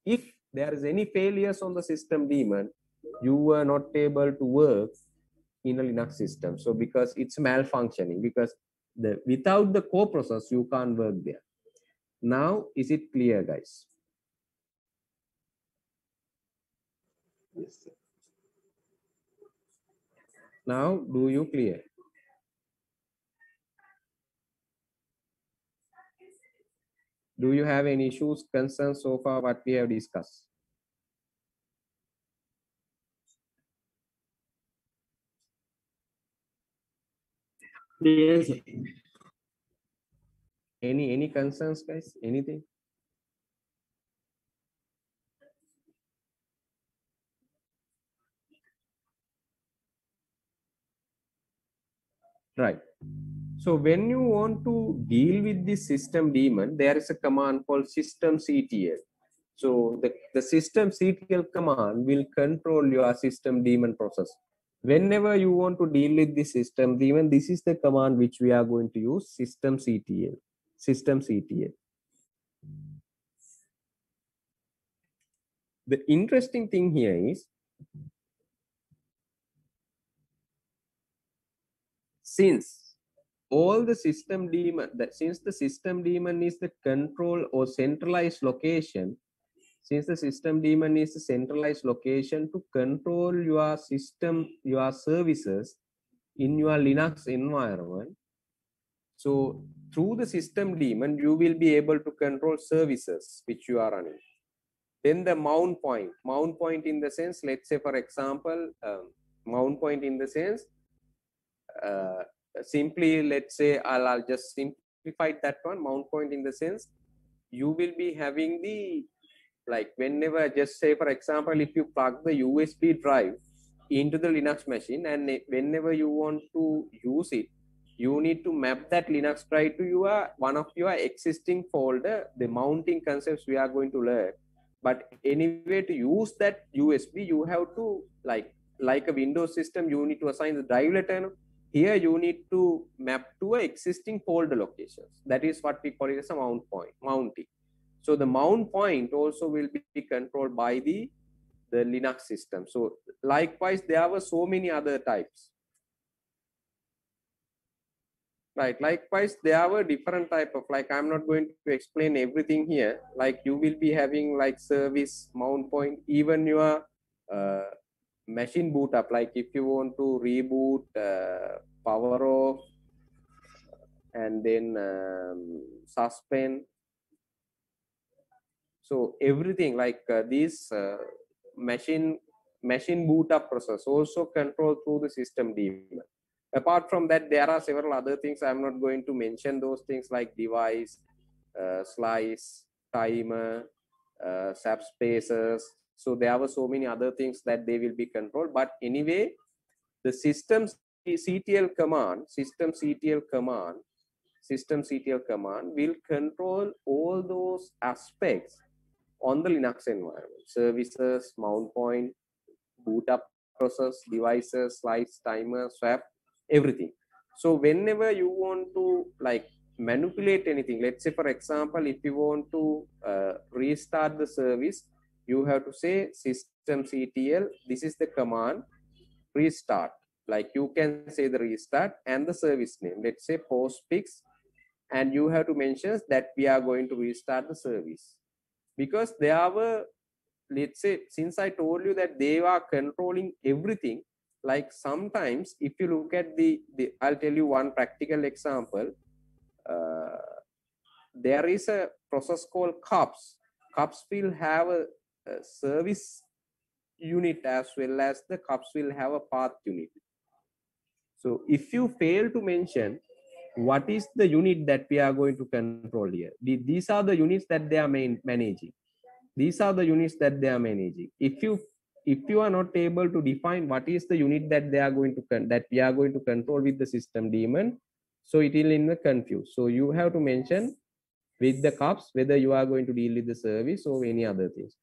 If there is any failures on the system daemon, you were not able to work in a Linux system. So because it's malfunctioning, because the without the core process you can't work there. Now is it clear, guys? Yes, sir. Now do you clear? Do you have any issues, concerns so far what we have discussed? Yes. Any any concerns, guys? Anything? Right. So when you want to deal with this system daemon, there is a command called systemctl. So the, the systemctl command will control your system daemon process. Whenever you want to deal with the system daemon, this is the command which we are going to use, systemctl. Systemctl. The interesting thing here is, since all the system daemon, that since the system daemon is the control or centralized location, since the system daemon is a centralized location to control your system, your services in your Linux environment. So through the system daemon, you will be able to control services which you are running. Then the mount point, mount point in the sense, let's say for example, um, mount point in the sense, uh, simply let's say I'll, I'll just simplify that one. Mount point in the sense you will be having the, like whenever, just say for example, if you plug the U S B drive into the Linux machine and whenever you want to use it, you need to map that Linux drive to your one of your existing folder. The mounting concepts we are going to learn, but anyway, to use that U S B you have to, like like a Windows system, you need to assign the drive letter. Here you need to map to an existing folder locations. That is what we call it as a mount point, mounting. So the mount point also will be controlled by the, the Linux system. So likewise, there were so many other types. Right, likewise, there were different type of, like I'm not going to explain everything here. Like you will be having like service, mount point, even your uh, machine boot up, like if you want to reboot, uh, power off, and then um, suspend. So everything like uh, this uh, machine machine boot up process also controlled through the system daemon. Apart from that, there are several other things. I'm not going to mention those things like device, uh, slice, timer, uh, subspaces. So there were so many other things that they will be controlled. But anyway, the systemctl command, systemctl command, systemctl command will control all those aspects on the Linux environment: services, mount point, boot up process, devices, slice, timer, swap, everything. So whenever you want to like manipulate anything, let's say for example, if you want to uh, restart the service, you have to say systemctl, this is the command, restart. Like you can say the restart and the service name, let's say postfix, and you have to mention that we are going to restart the service. Because they are, let's say, since I told you that they are controlling everything, like sometimes if you look at the, the I'll tell you one practical example, uh, there is a process called C U P S. C U P S will have a service unit as well as the C U P S will have a path unit. So if you fail to mention what is the unit that we are going to control here, these are the units that they are managing. These are the units that they are managing. If you if you are not able to define what is the unit that they are going to that we are going to control with the system daemon, so it will in the confuse. So you have to mention with the C U P S whether you are going to deal with the service or any other things.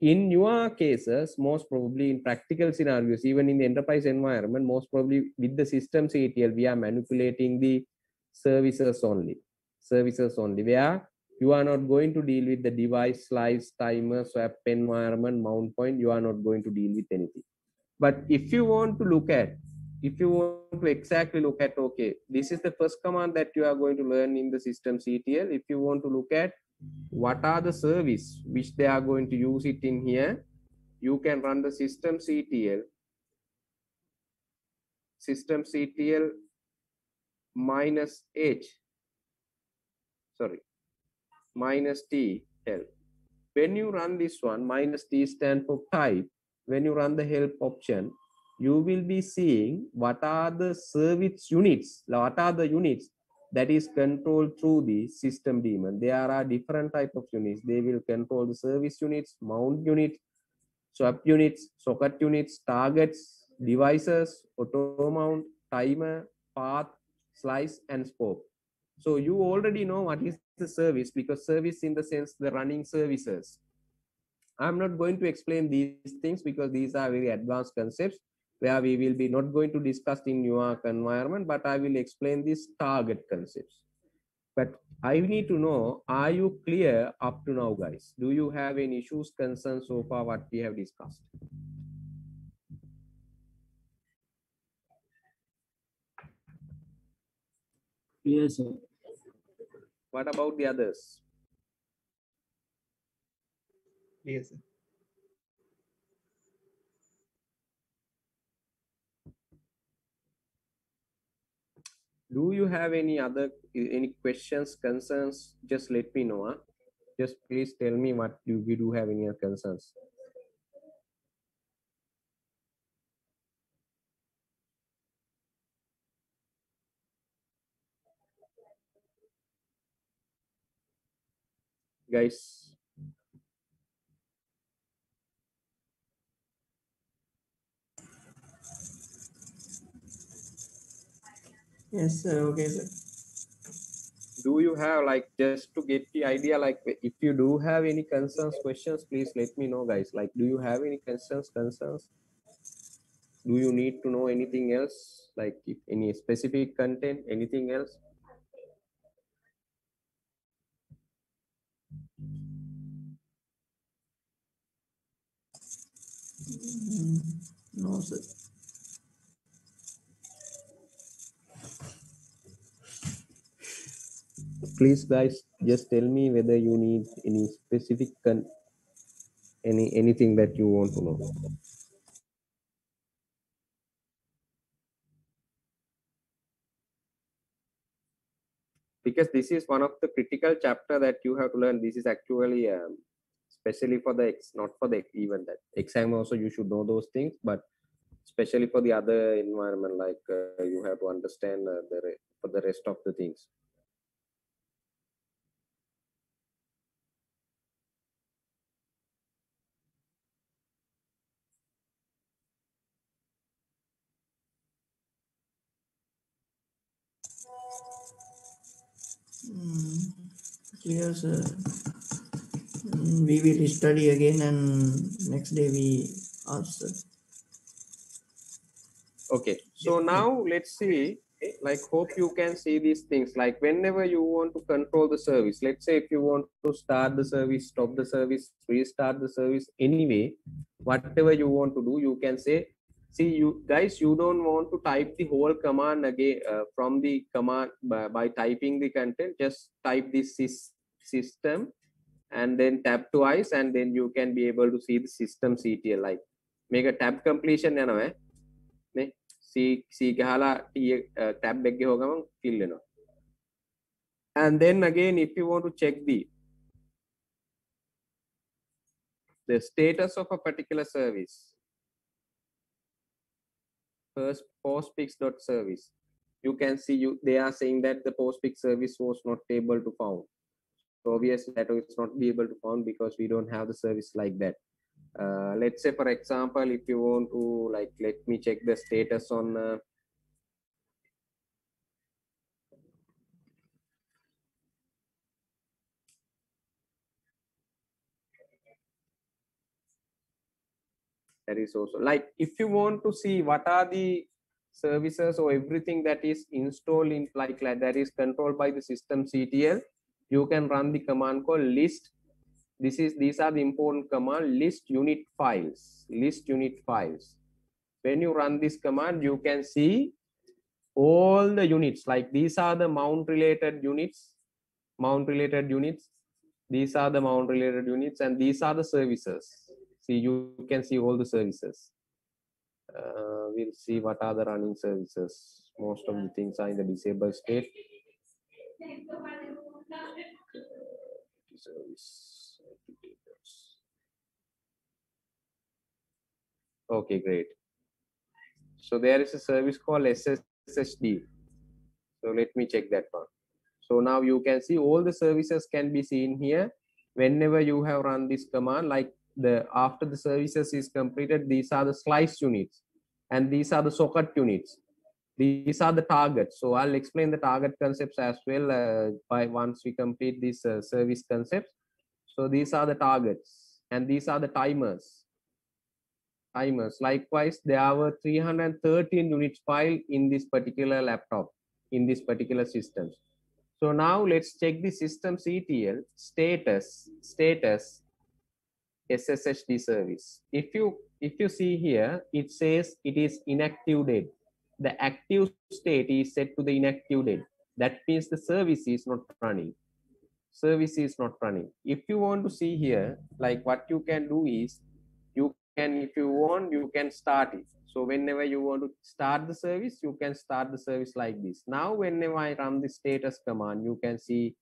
In your cases, most probably in practical scenarios, even in the enterprise environment, most probably with the systemctl, we are manipulating the services only. Services only, where you are not going to deal with the device, slice, timer, swap, environment, mount point, you are not going to deal with anything. But if you want to look at, if you want to exactly look at, okay, this is the first command that you are going to learn in the systemctl. If you want to look at what are the service which they are going to use it in here, you can run the systemctl systemctl minus h sorry minus t help. When you run this one, minus t stand for type. When you run the help option, you will be seeing what are the service units, what are the units that is controlled through the system daemon. There are different type of units. They will control the service units, mount units, swap units, socket units, targets, devices, auto mount, timer, path, slice, and spoke. So you already know what is the service, because service in the sense the running services. I'm not going to explain these things because these are very advanced concepts where we will be not going to discuss in your environment, but I will explain these target concepts. But I need to know, are you clear up to now, guys? Do you have any issues, concerns so far what we have discussed? Yes, sir. What about the others? Yes, sir. Do you have any other any questions, concerns? Just let me know. Huh? Just please tell me what you, you do have any concerns. Guys, yes sir. Okay sir. Do you have, like, just to get the idea, like, if you do have any concerns, questions, please let me know, guys. Like, do you have any concerns, concerns? Do you need to know anything else, like if any specific content, anything else? No, sir. Please, guys, just tell me whether you need any specific con any anything that you want to know. Because this is one of the critical chapter that you have to learn. This is actually um, especially for the ex, not for the even that exam also you should know those things, but especially for the other environment, like uh, you have to understand uh, the for the rest of the things. Mm, yes, uh... we will study again and next day we answer. Okay, so now let's see, like, hope you can see these things. Like, whenever you want to control the service, let's say if you want to start the service, stop the service, restart the service, anyway, whatever you want to do, you can say, see, you guys, you don't want to type the whole command again uh, from the command by, by typing the content. Just type this system and then tap twice, and then you can be able to see the system C T L. Like, make a tab completion, you know, eh? Ne? See, see, gahala, uh, tab bagge hoga mang, fill, you know. And then again, if you want to check the the status of a particular service, first postfix.service, you can see you they are saying that the postfix service was not able to found. So obviously that it's not be able to found because we don't have the service like that. Uh, let's say, for example, if you want to, like, let me check the status on uh, that is also, like, if you want to see what are the services or everything that is installed in, like, like that is controlled by the systemctl, you can run the command called list. This is these are the important command, list unit files, list unit files. when you run this command, you can see all the units. Like these are the mount related units, mount related units. These are the mount related units, and these are the services. See, you can see all the services. Uh, we'll see what are the running services. Most of the things are in the disabled state. Service. Okay, great. So there is a service called S S H D. So let me check that one. So now you can see all the services can be seen here. Whenever you have run this command, like the after the services is completed, these are the slice units, and these are the socket units. These are the targets. So I'll explain the target concepts as well uh, by once we complete these uh, service concepts. So these are the targets, and these are the timers. Timers. Likewise, there were three hundred thirteen units filed in this particular laptop, in this particular system. So now let's check the system C T L status. Status S S H D service. If you if you see here, it says it is inactive dead. The active state is set to the inactive dead. That means the service is not running. Service is not running. If you want to see here, like what you can do is, you can, if you want, you can start it. So whenever you want to start the service, you can start the service like this. Now, whenever I run the status command, you can see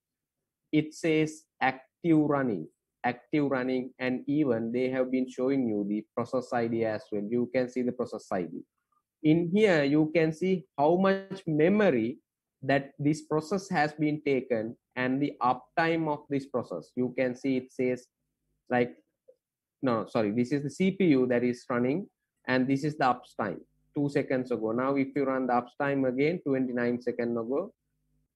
it says active running, active running, and even they have been showing you the process I D as well. You can see the process I D. In here, you can see how much memory that this process has been taken and the uptime of this process. You can see it says like, no, sorry, this is the C P U that is running, and this is the uptime two seconds ago. Now, if you run the uptime again, twenty-nine seconds ago,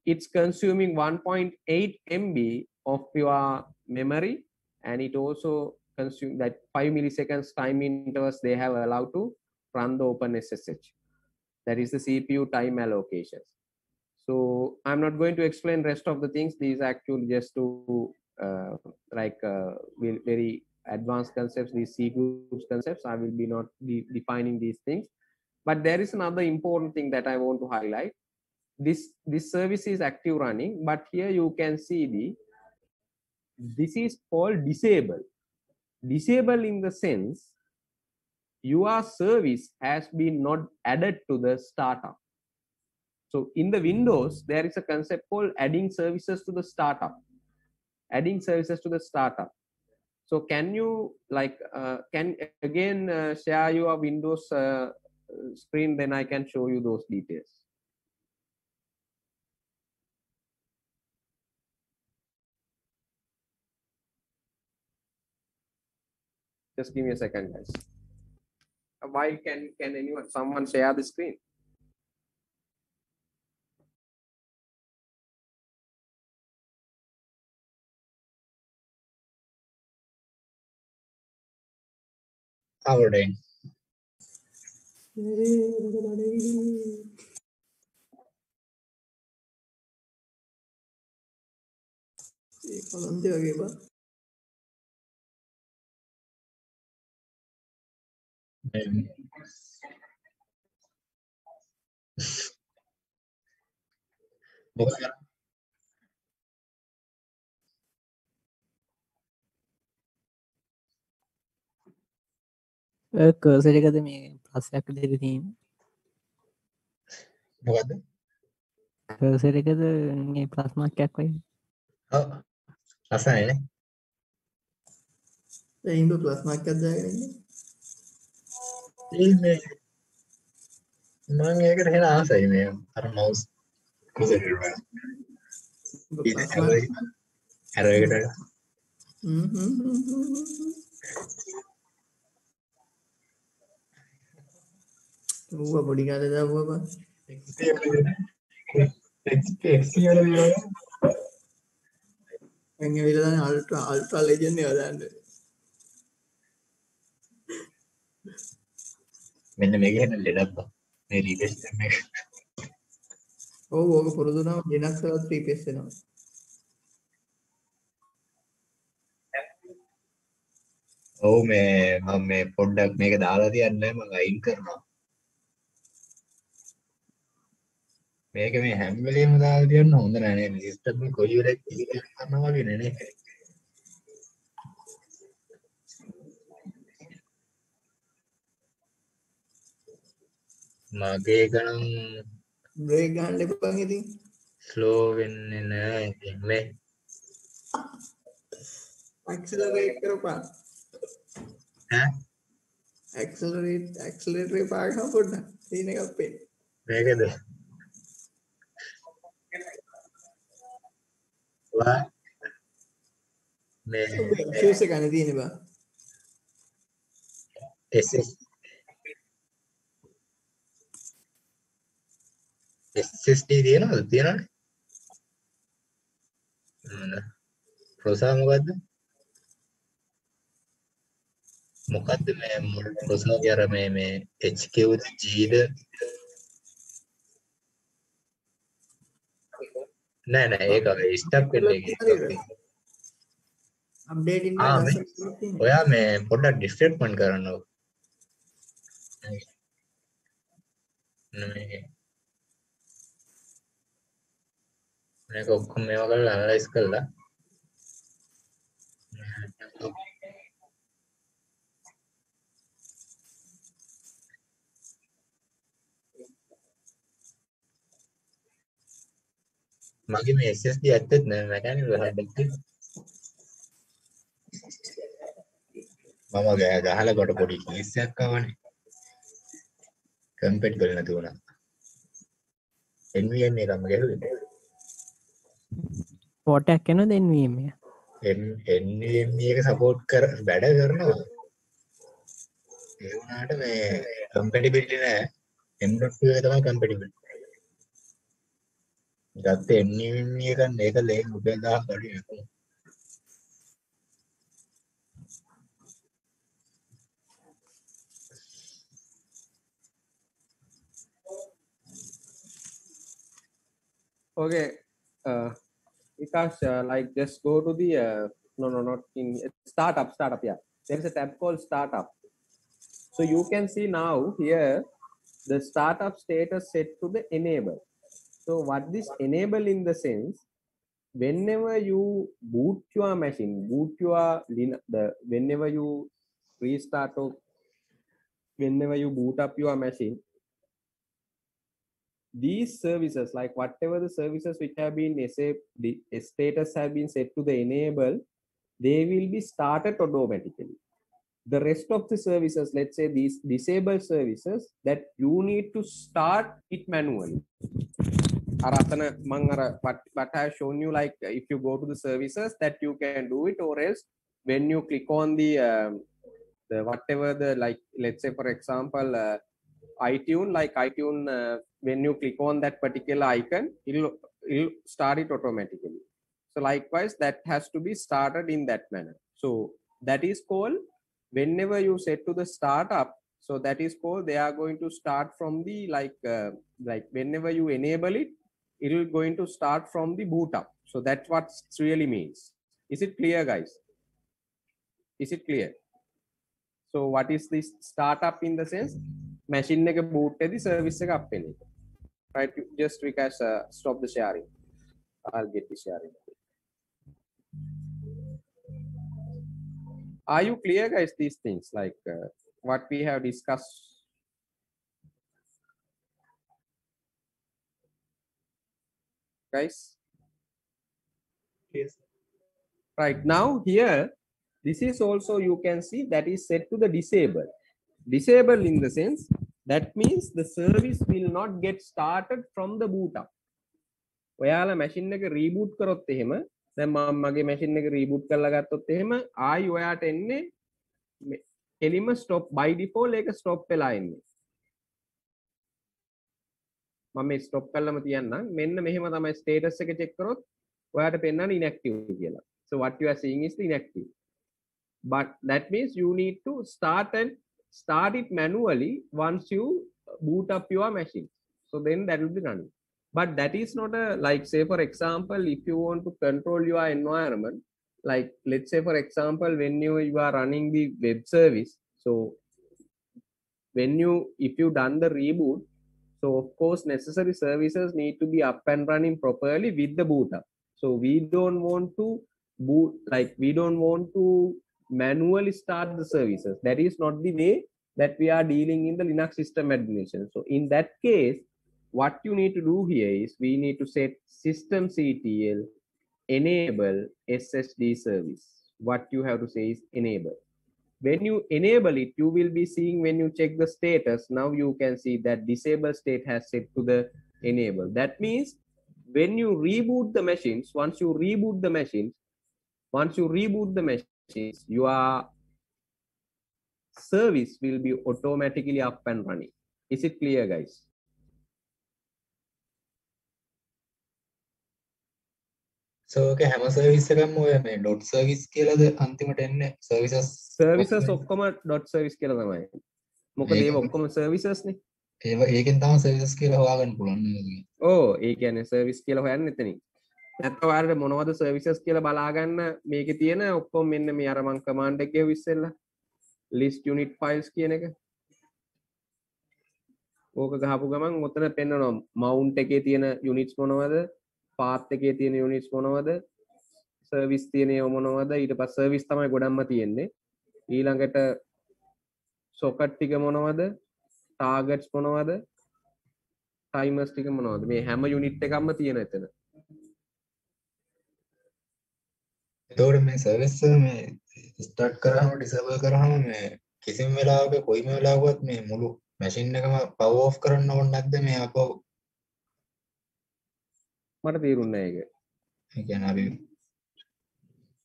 it's consuming one point eight M B of your memory, and it also consumes that five milliseconds time intervals they have allowed to run the OpenSSH. That is the C P U time allocations. So I'm not going to explain rest of the things. These are actually just to uh, like uh, very advanced concepts, these C groups concepts. I will be not be defining these things. But there is another important thing that I want to highlight. This this service is active running, but here you can see the this is called disable. Disable in the sense, your service has been not added to the startup. So in the Windows, there is a concept called adding services to the startup. Adding services to the startup. So can you like uh, can again uh, share your Windows uh, screen? Then I can show you those details. Just give me a second, guys. Why can can anyone someone share the screen? Already. Um, uh, cursor එක මේ plus එකක් දෙක තියෙනවා. මොකද්ද? cursor එකද මේ plus mark එකක් වගේ. ඔව්. ලස්සනයි නේ. ඒ ඉන්න plus mark එකක් දාගෙන ඉන්නේ. मैं मांगे कर है ना सही में अरे माउस कुछ नहीं रहा है अरे इधर वो बड़ी गाड़ी था वो बस एक्सपीएक्सी वाला भी होगा अंगे वाला ना अल्ट्रा अल्ट्रा लेजेंड नहीं होता है मैंने मेरे है ना लेना था मेरी रिक्वेस्ट है मैं ओ वो को पुरुष ना लेना था तीन पैसे ना ओ मैं मैं प्रोडक्ट मेरे का दाला दिया नहीं मंगाइन करना මේක මේ හැම වෙලෙම දාලා තියන්න හොඳ නෑ නේද? සිස්ටම් එක කොයි වෙලාවෙත් පිළිගන්න කරනවා වගේ නේ නේද? මගේ ගණන් බ්‍රේක් ගන්න එපා ඉතින්. ස්ලෝ වෙන්නේ නෑ ඉතින් මේ. ඇක්සලරේට් කරපන්. ඈ ඇක්සලරේට් ඇක්සලරේටර් එක පාගන පොඩ්ඩක්. තීන එකක් පෙන්න. මේකද? වා මේ ෆියුස් එක ගන්න තියෙන්නේ බා. S S S S D තියෙනවද? තියෙනවනේ. නෑ. ප්‍රොසෙසර් මොකද්ද? මොකද්ද මේ ප්‍රොසෙසර් ගියර මේ මේ H Q ද G ද? නෑ නෑ ඒක ස්ටක් වෙන්නේ ඒක. අප්ඩේට් ඉන්න ඔයා මේ පොඩ්ඩක් ඩිස්ට්‍රිබියුට් කරනවා. නෑ මේක ඔක්කොම මේවා කරලා ඇනලයිස් කළා. මගේ මේ S S D ඇත්තෙත් නෑ මම කියන්නේ හැබැයි මම ගහලා කොට පොඩි කේස් එකක් ආවනේ. කම්පීට් කරන්න නැති වුණා. N V M එකම ගැහුවේ. පෝට් එකක් එනවද N V M එක? N V M එක සපෝට් කර වැඩ කරනවා. ඒ වුණාට මේ කම්පැටිබිලිටි නෑ. M.2 එක තමයි කම්පැටිබල්. ගත්තේ N V M එක ගන්න ඒක ලේන් රුපියල් දහයක් වැඩි වෙනවා. Okay. Uh, Vikash, uh, like just go to the uh, no no not in startup startup yeah there is a tab called startup, so you can see now here the startup status set to the enable. So what this enable in the sense, whenever you boot your machine, boot your the whenever you restart or whenever you boot up your machine, these services, like whatever the services which have been S A P, the status have been set to the enable, they will be started automatically. The rest of the services, let's say these disabled services, that you need to start it manually. Aratana mangara what what I have shown you, like if you go to the services that you can do it, or else when you click on the um, the whatever the, like let's say for example uh, iTunes, like iTunes uh, when you click on that particular icon, it'll, it'll start it automatically. So likewise that has to be started in that manner. So that is called, whenever you set to the startup, so that is called they are going to start from the like uh, like whenever you enable it, it will going to start from the boot up. So that's what it really means. Is it clear, guys? Is it clear? So what is this startup in the sense? Machine එක boot එකදී service එක up වෙන එක. Right, just Vikash uh, stop the sharing. I'll get the sharing. Are you clear, guys? These things like uh, what we have discussed. Guys? Yes. Right, now here, this is also you can see that is set to the disable. Disable in the sense, that means the service will not get started from the boot up. ඔයාලා machine එක reboot කරොත් එහෙම, දැන් මම මගේ machine එක reboot කරලා ගත්තොත් එහෙම ආයි ඔයාට එන්නේ මේ එලිම stop, by default ඒක stop වෙලා ඉන්නේ. මම මේ stop කළාම තියන්නම්. මෙන්න මෙහෙම තමයි status එක check කරොත් ඔයාට පෙන්නන inactive කියලා. So what you are seeing is the inactive. But that means you need to start and start it manually once you boot up your machine, so then that will be running. But that is not a, like say for example if you want to control your environment, like let's say for example when you you are running the web service, so when you if you done the reboot, So of course, necessary services need to be up and running properly with the boot up. So we don't want to boot, like we don't want to manually start the services. That is not the way that we are dealing in the Linux system administration. So in that case, what you need to do here is we need to set systemctl enable S S D service. What you have to say is enable. When you enable it, you will be seeing when you check the status, now you can see that disable state has set to the enable. That means when you reboot the machines, once you reboot the machines, once you reboot the machines, your service will be automatically up and running. Is it clear, guys? So okay, hammer service එකම ඔය මේ dot service කියලාද අන්තිමට එන්නේ services services ඔක්කොම dot service කියලා තමයි. මොකද ඒක ඔක්කොම services නේ. ඒව ඒකෙන් තමයි services කියලා හොයාගන්න පුළුවන් නේද? ඕ ඒ කියන්නේ service කියලා හොයන්න එතනින්. නැත්නම් ඔයාලට මොනවද services කියලා බලාගන්න මේකේ තියෙන ඔක්කොම මෙන්න මේ අර මං command එක ගෙව ඉස්සෙල්ලා list unit files කියන එක. ඕක ගහපු ගමන් ඔතන පෙන්නනවා mount එකේ තියෙන units මොනවද? පාත් එකේ තියෙන යුනිට්ස් මොනවද සර්විස් තියෙන ඒවා මොනවද ඊට පස්සේ සර්විස් තමයි ගොඩක්ම තියෙන්නේ ඊළඟට සොකට් ටික මොනවද ටාගට්ස් මොනවද ටයිමර්ස් ටික මොනවද මේ හැම යුනිට් එකක්ම තියෙන එතන ඒතකොට මේ සර්විස් මේ ස්ටාර්ට් කරාම ඩිසේබල් කරාම මේ කිසිම වෙලාවක කොයිම වෙලාවකවත් මේ මුළු මැෂින් එකම පවර් ඔෆ් කරන්න ඕනේ නැද්ද මේ අපෝ මට තේරුන්නේ නැහැ ඒක. ඒ කියන්නේ අපි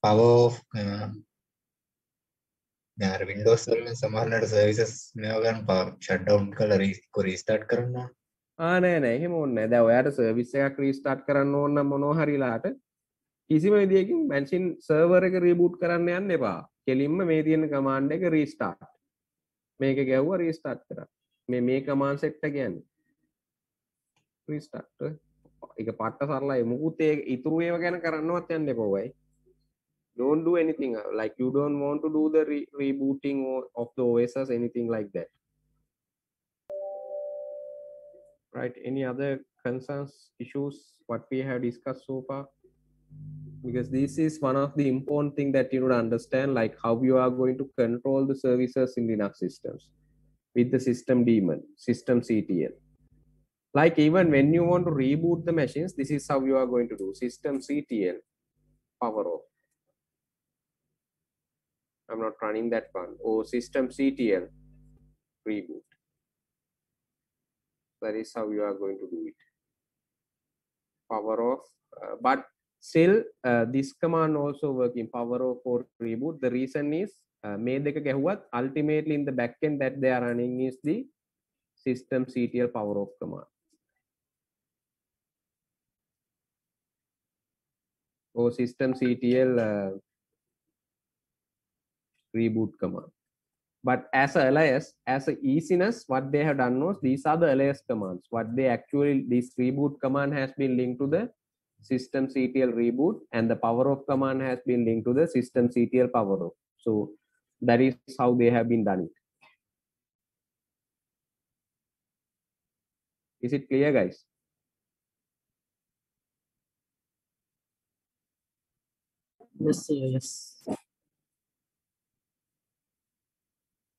power off කරනවා. දැන් Windows වල සමහරවිට services මේවා ගන්න power shut down කරලා restart කරනවා. ආ නෑ නෑ එහෙම ඕනේ නැහැ. දැන් ඔයාට service එකක් restart කරන්න ඕන නම් මොනවා හරිලාට කිසිම විදියකින් machine server එක reboot කරන්න යන්න එපා. කෙලින්ම මේ තියෙන command එක restart. මේක ගැව්වා restart කරා. මේ මේ command set එක කියන්නේ restart. එක පට්ට සරලයි මොකුත් ඒ ඉතුරු ඒවා ගැන කරන්නවත් යන්න එපා වයි don't do anything like you don't want to do the re rebooting of the O S or anything like that, right? Any other concerns, issues what we have discussed so far? Because this is one of the important thing that you need to understand, like how you are going to control the services in Linux systems with the system daemon, systemctl. Like even when you want to reboot the machines, this is how you are going to do systemctl power off. I'm not running that one. Oh, systemctl reboot. That is how you are going to do it. Power off, uh, but still uh, this command also working power off or reboot. The reason is uh, මේ දෙක ගැහුවත් ultimately in the backend that they are running is the systemctl power off command. Or oh, systemctl uh, reboot command. But as a alias, as a easiness, what they have done was these are the alias commands. What they actually, this reboot command has been linked to the systemctl reboot, and the power off command has been linked to the systemctl power off. So that is how they have been done it. Is it clear, guys? Yes, yes.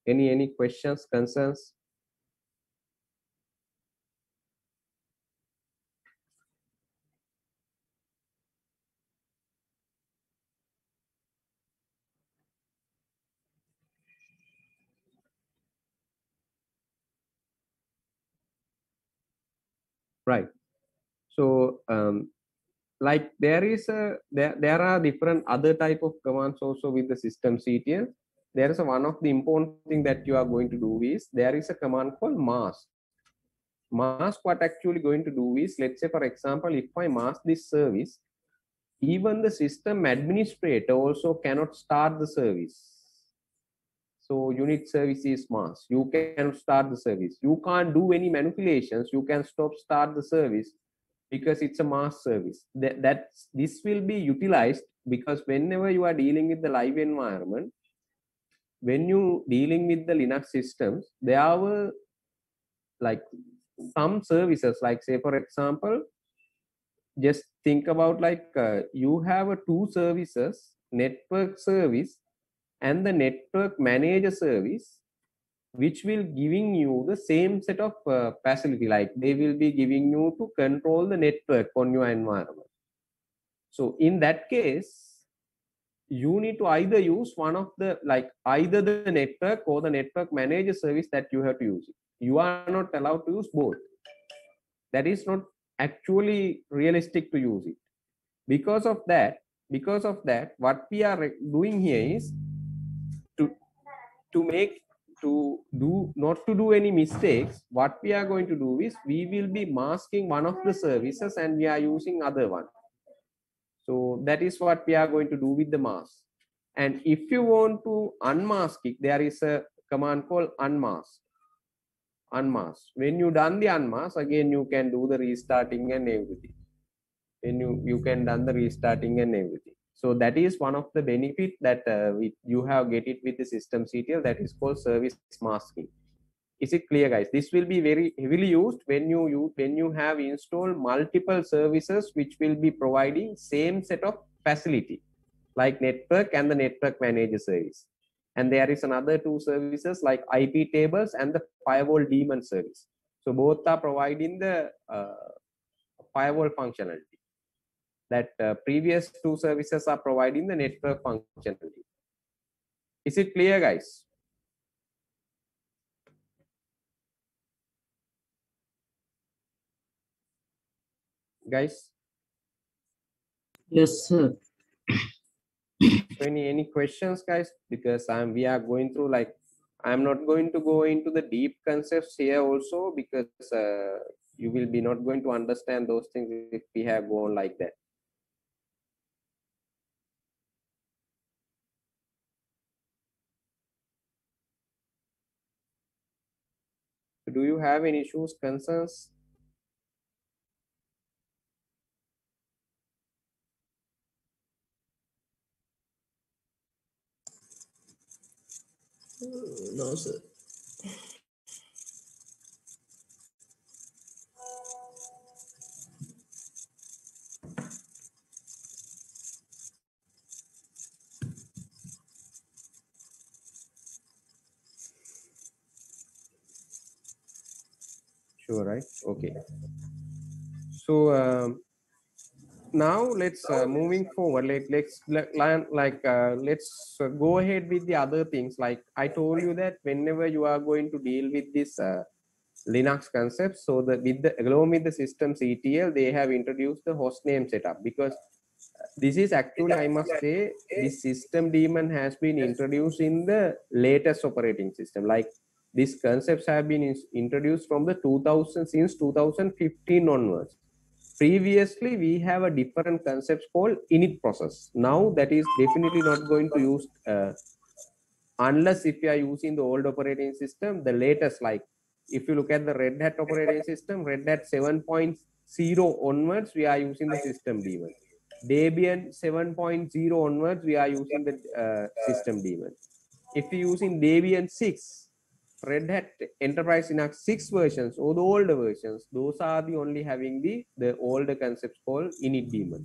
Any any questions, concerns? Right. So um like there is a there, there are different other type of commands also with the systemctl. There is a, one of the important thing that you are going to do is there is a command called mask. Mask what actually going to do is, let's say for example, if I mask this service, even the system administrator also cannot start the service. So unit service is masked. You can start the service. You can't do any manipulations. You can stop start the service because it's a masked service. That that this will be utilized because whenever you are dealing with the live environment, when you dealing with the Linux systems, there are like some services, like say for example, just think about like uh, you have a two services, network service and the network manager service, which will giving you the same set of uh, facility, like they will be giving you to control the network on your environment. So in that case, you need to either use one of the, like either the network or the network manager service that you have to use. You are not allowed to use both. That is not actually realistic to use it. Because of that, because of that, what we are doing here is to, to make, to do, not to do any mistakes, what we are going to do is we will be masking one of the services and we are using other one. So that is what we are going to do with the mask. And if you want to unmask it, there is a command called unmask. Unmask. When you done the unmask, again, you can do the restarting and everything. When you, you can done the restarting and everything. So that is one of the benefit that uh, we, you have get it with the system C T L, that is called service masking. Is it clear, guys? This will be very heavily used when you, you when you have installed multiple services which will be providing same set of facility, like network and the network manager service. And there is another two services like I P tables and the firewall daemon service. So both are providing the uh, firewall functionality. That uh, previous two services are providing the network functionality. Is it clear, guys? Guys, yes sir. any any questions, guys? Because i'm we are going through, like I'm not going to go into the deep concepts here also, because uh, you will be not going to understand those things if we have gone like that. Do you have any issues, concerns? No, sir. Sure, right? Okay. So um, now let's uh, moving forward. Let, let's like uh, let's go ahead with the other things. Like I told you that whenever you are going to deal with this uh, Linux concept, so that with the along with the system C T L, they have introduced the hostname setup, because this is actually, I must say, this system daemon has been introduced in the latest operating system. Like these concepts have been introduced from the two thousand, since two thousand fifteen onwards. Previously, we have a different concept called init process. Now that is definitely not going to use, uh, unless if you are using the old operating system, the latest, like if you look at the Red Hat operating system, Red Hat seven point zero onwards, we are using the system daemon. Debian seven point zero onwards, we are using the uh, system daemon. If you're using Debian six, Red Hat Enterprise Linux six versions or the older versions, those are the only having the the older concepts called init daemon,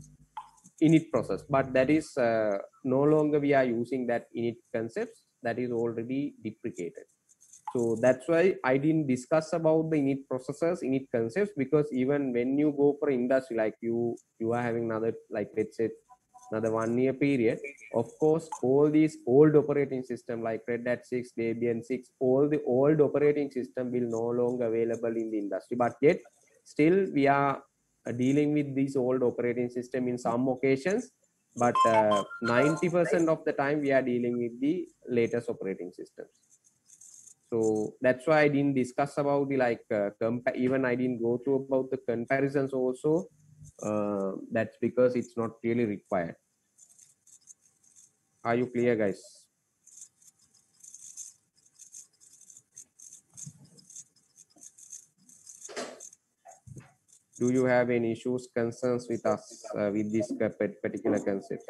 init process. But that is uh, no longer we are using that init concepts. That is already deprecated. So that's why I didn't discuss about the init processes, init concepts, because even when you go for industry, like you you are having another, like let's say another one year period, of course all these old operating system like Red Hat six, Debian six, all the old operating system will no longer available in the industry, but yet still we are dealing with these old operating system in some occasions, but ninety percent uh, of the time we are dealing with the latest operating systems. So that's why I didn't discuss about the like uh, even I didn't go through about the comparisons also. Uh, that's because it's not really required. Are you clear, guys? Do you have any issues, concerns with us uh, with this particular concept?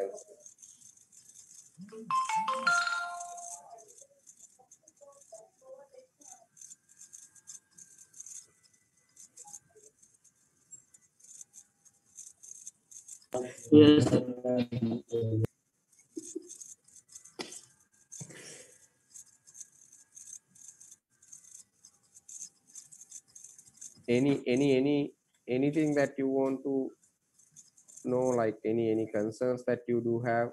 Yes. Any any any anything that you want to know, like any any concerns that you do have?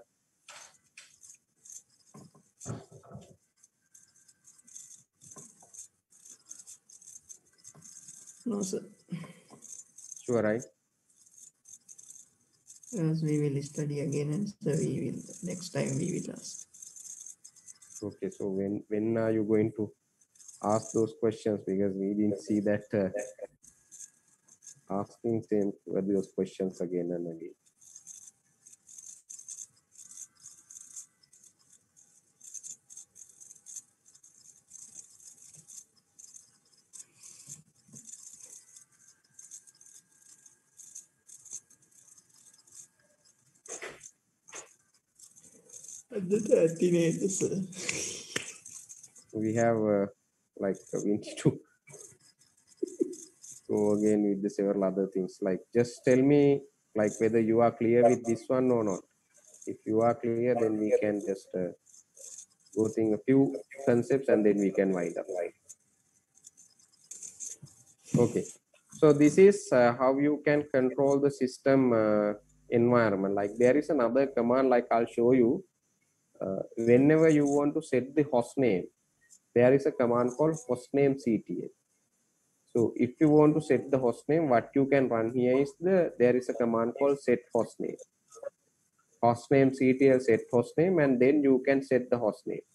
No, sir. Sure, right? Yes, we will study again, and so we will next time we will ask. Okay, so when when are you going to ask those questions? Because we didn't see that uh, asking same those questions again and again. We have uh, like we need to go again with the several other things. Like, just tell me like whether you are clear with this one or not. If you are clear, then we can just uh, go through a few concepts and then we can wind up. Okay. So this is uh, how you can control the system uh, environment. Like, there is another command, like I'll show you. Uh, whenever you want to set the host name, there is a command called hostname C T L. So if you want to set the host name, what you can run here is the there is a command called set hostname, hostname C T L set hostname, and then you can set the host name,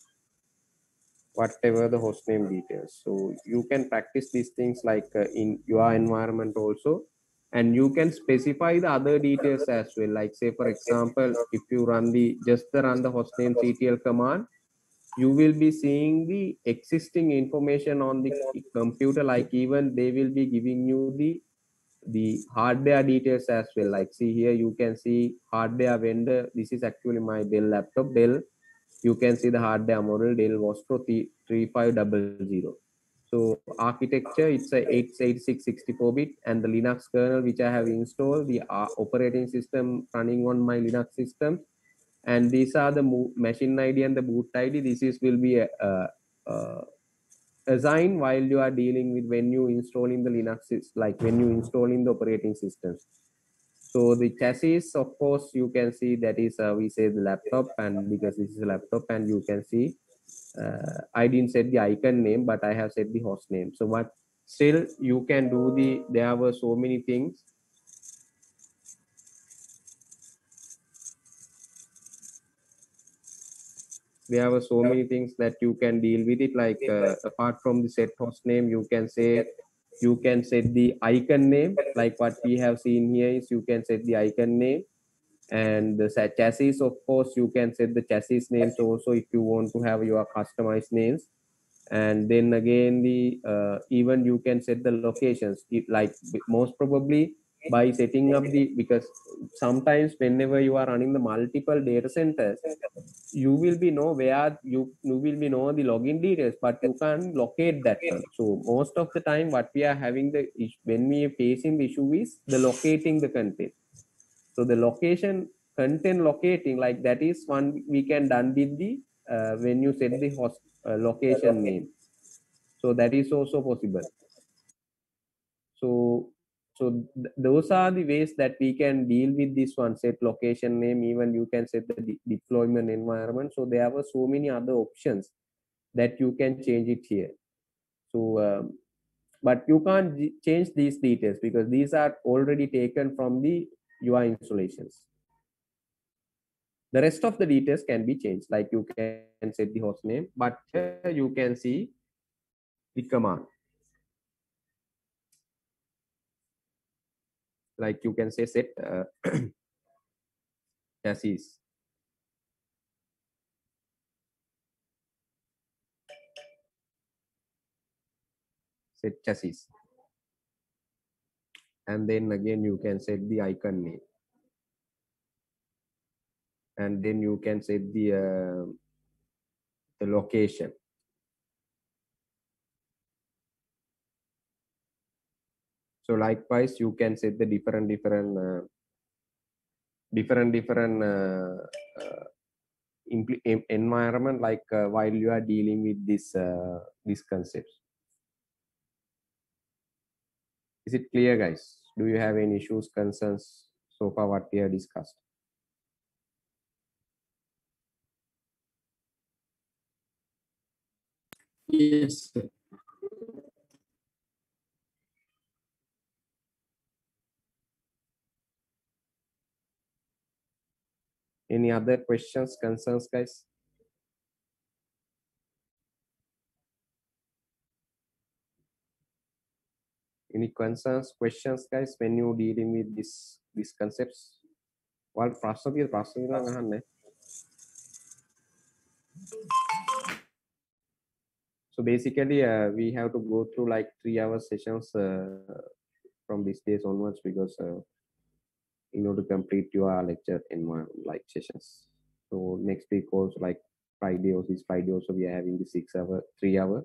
whatever the host name details. So you can practice these things like uh, in your environment also, and you can specify the other details as well. Like, say for example, if you run the just the run the hostname C T L command, you will be seeing the existing information on the computer. Like, even they will be giving you the the hardware details as well. Like, see here, you can see hardware vendor. This is actually my Dell laptop, Dell. You can see the hardware model, Dell Vostro three five zero zero. So architecture, it's a eighty-six sixty-four bit, and the Linux kernel which I have installed, the operating system running on my Linux system, and these are the machine I D and the boot I D. This is will be a, a, a assigned while you are dealing with when you installing the Linux, like when you installing the operating systems. So the chassis, of course, you can see that is uh, we say the laptop, and because this is a laptop, and you can see. Uh, I didn't set the icon name, but I have set the host name. So what still you can do the, there were so many things. There were so many things that you can deal with it. Like uh, apart from the set host name, you can say, you can set the icon name. Like what we have seen here is you can set the icon name. And the chassis, of course, you can set the chassis names also if you want to have your customized names. And then again, the uh, even you can set the locations. It, like most probably by setting up the, because sometimes whenever you are running the multiple data centers, you will be know where you, you will be know the login details, but you can't locate that one. So most of the time what we are having the, when we are facing the issue is the locating the content. So the location content locating, like that is one we can done with the uh, when you set the host uh, location name. So that is also possible. So so th those are the ways that we can deal with this one, set location name. Even you can set the de deployment environment. So there were so many other options that you can change it here. So. Um, but you can't change these details because these are already taken from the your installations. The rest of the details can be changed. Like you can set the host name, but here you can see the command. Like you can say set uh, chassis. Set chassis. And then again, you can set the icon name. And then you can set the, uh, the location. So likewise, you can set the different, different uh, different different uh, uh, environment, like uh, while you are dealing with this uh, these concepts. Is it clear, guys? Do you have any issues, concerns so far what we have discussed? Yes, sir. Any other questions, concerns, guys? Any concerns, questions, guys, when you dealing with this these concepts? Well, first of all, first of all, so basically, uh, we have to go through like three-hour sessions uh, from these days onwards, because uh, in order to complete your lecture in one like sessions. So next week also, like Friday or this Friday also, we are having the six-hour, three-hour.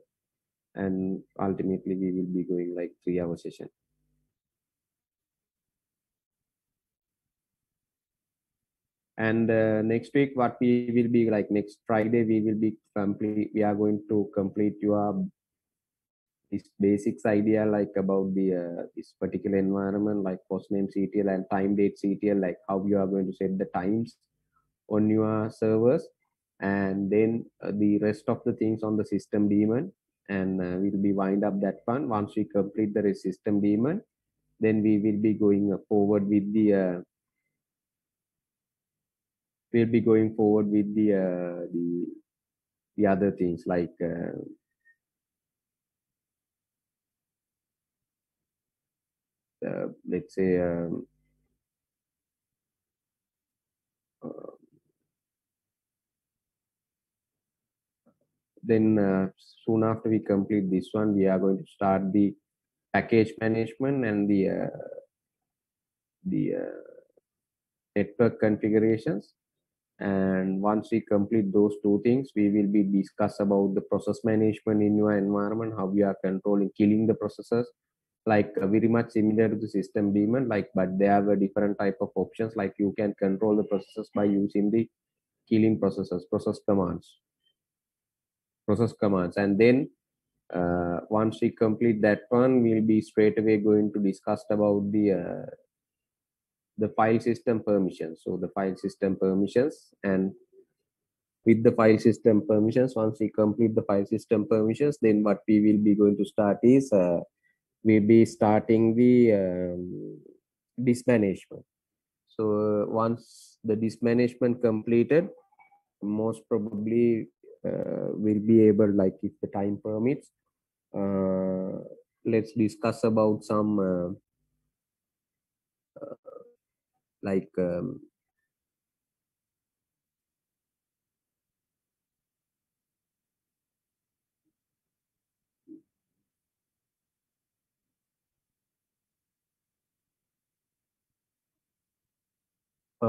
And ultimately we will be going like three hour session. And uh, next week, what we will be like next Friday, we will be complete, we are going to complete your this basics idea, like about the uh, this particular environment, like post name C T L and time date C T L, like how you are going to set the times on your servers, and then uh, the rest of the things on the system daemon. And uh, we'll be wind up that one. Once we complete the system daemon, then we will be going forward with the uh, we'll be going forward with the uh, the the other things, like uh, uh, let's say um, uh, then uh, soon after we complete this one, we are going to start the package management and the uh, the uh, network configurations. And once we complete those two things, we will be discuss about the process management in your environment, how we are controlling, killing the processes, like uh, very much similar to the system daemon, like, but there are different type of options, like you can control the processes by using the killing processes, process commands. Process commands. And then uh, once we complete that one, we'll be straight away going to discuss about the uh, the file system permissions. So the file system permissions, and with the file system permissions, once we complete the file system permissions, then what we will be going to start is uh, we'll be starting the um, disk management. So uh, once the disk management completed, most probably Uh, we'll be able, like if the time permits, uh, let's discuss about some uh, uh, like um,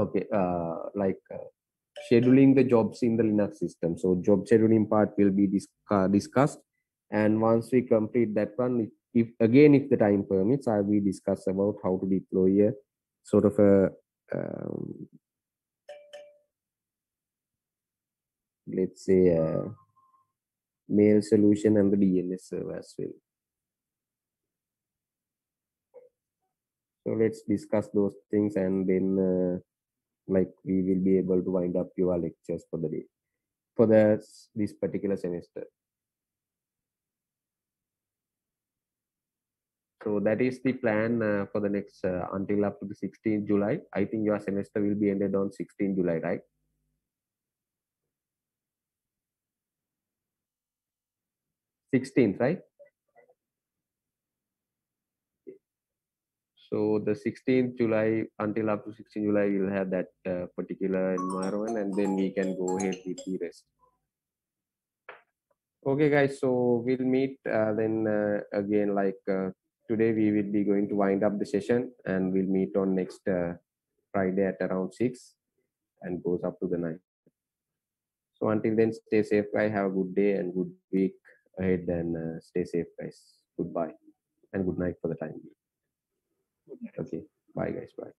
okay uh, like uh, scheduling the jobs in the Linux system. So job scheduling part will be dis uh, discussed. And once we complete that one, if, if again, if the time permits, I will discuss about how to deploy a sort of a, um, let's say, a mail solution and the D N S server as well. So let's discuss those things, and then uh, like we will be able to wind up your lectures for the day, for the this particular semester. So that is the plan uh, for the next uh, until up to the sixteenth July. I think your semester will be ended on sixteenth July, right? sixteenth, right? So the sixteenth July, until up to sixteenth July, we'll have that uh, particular environment, and then we can go ahead with the rest. Okay, guys, so we'll meet uh, then uh, again, like uh, today we will be going to wind up the session, and we'll meet on next uh, Friday at around six and goes up to the nine. So until then, stay safe, guys. Have a good day and good week ahead, and uh, stay safe, guys. Goodbye and good night for the time being. Okay, bye guys, bye.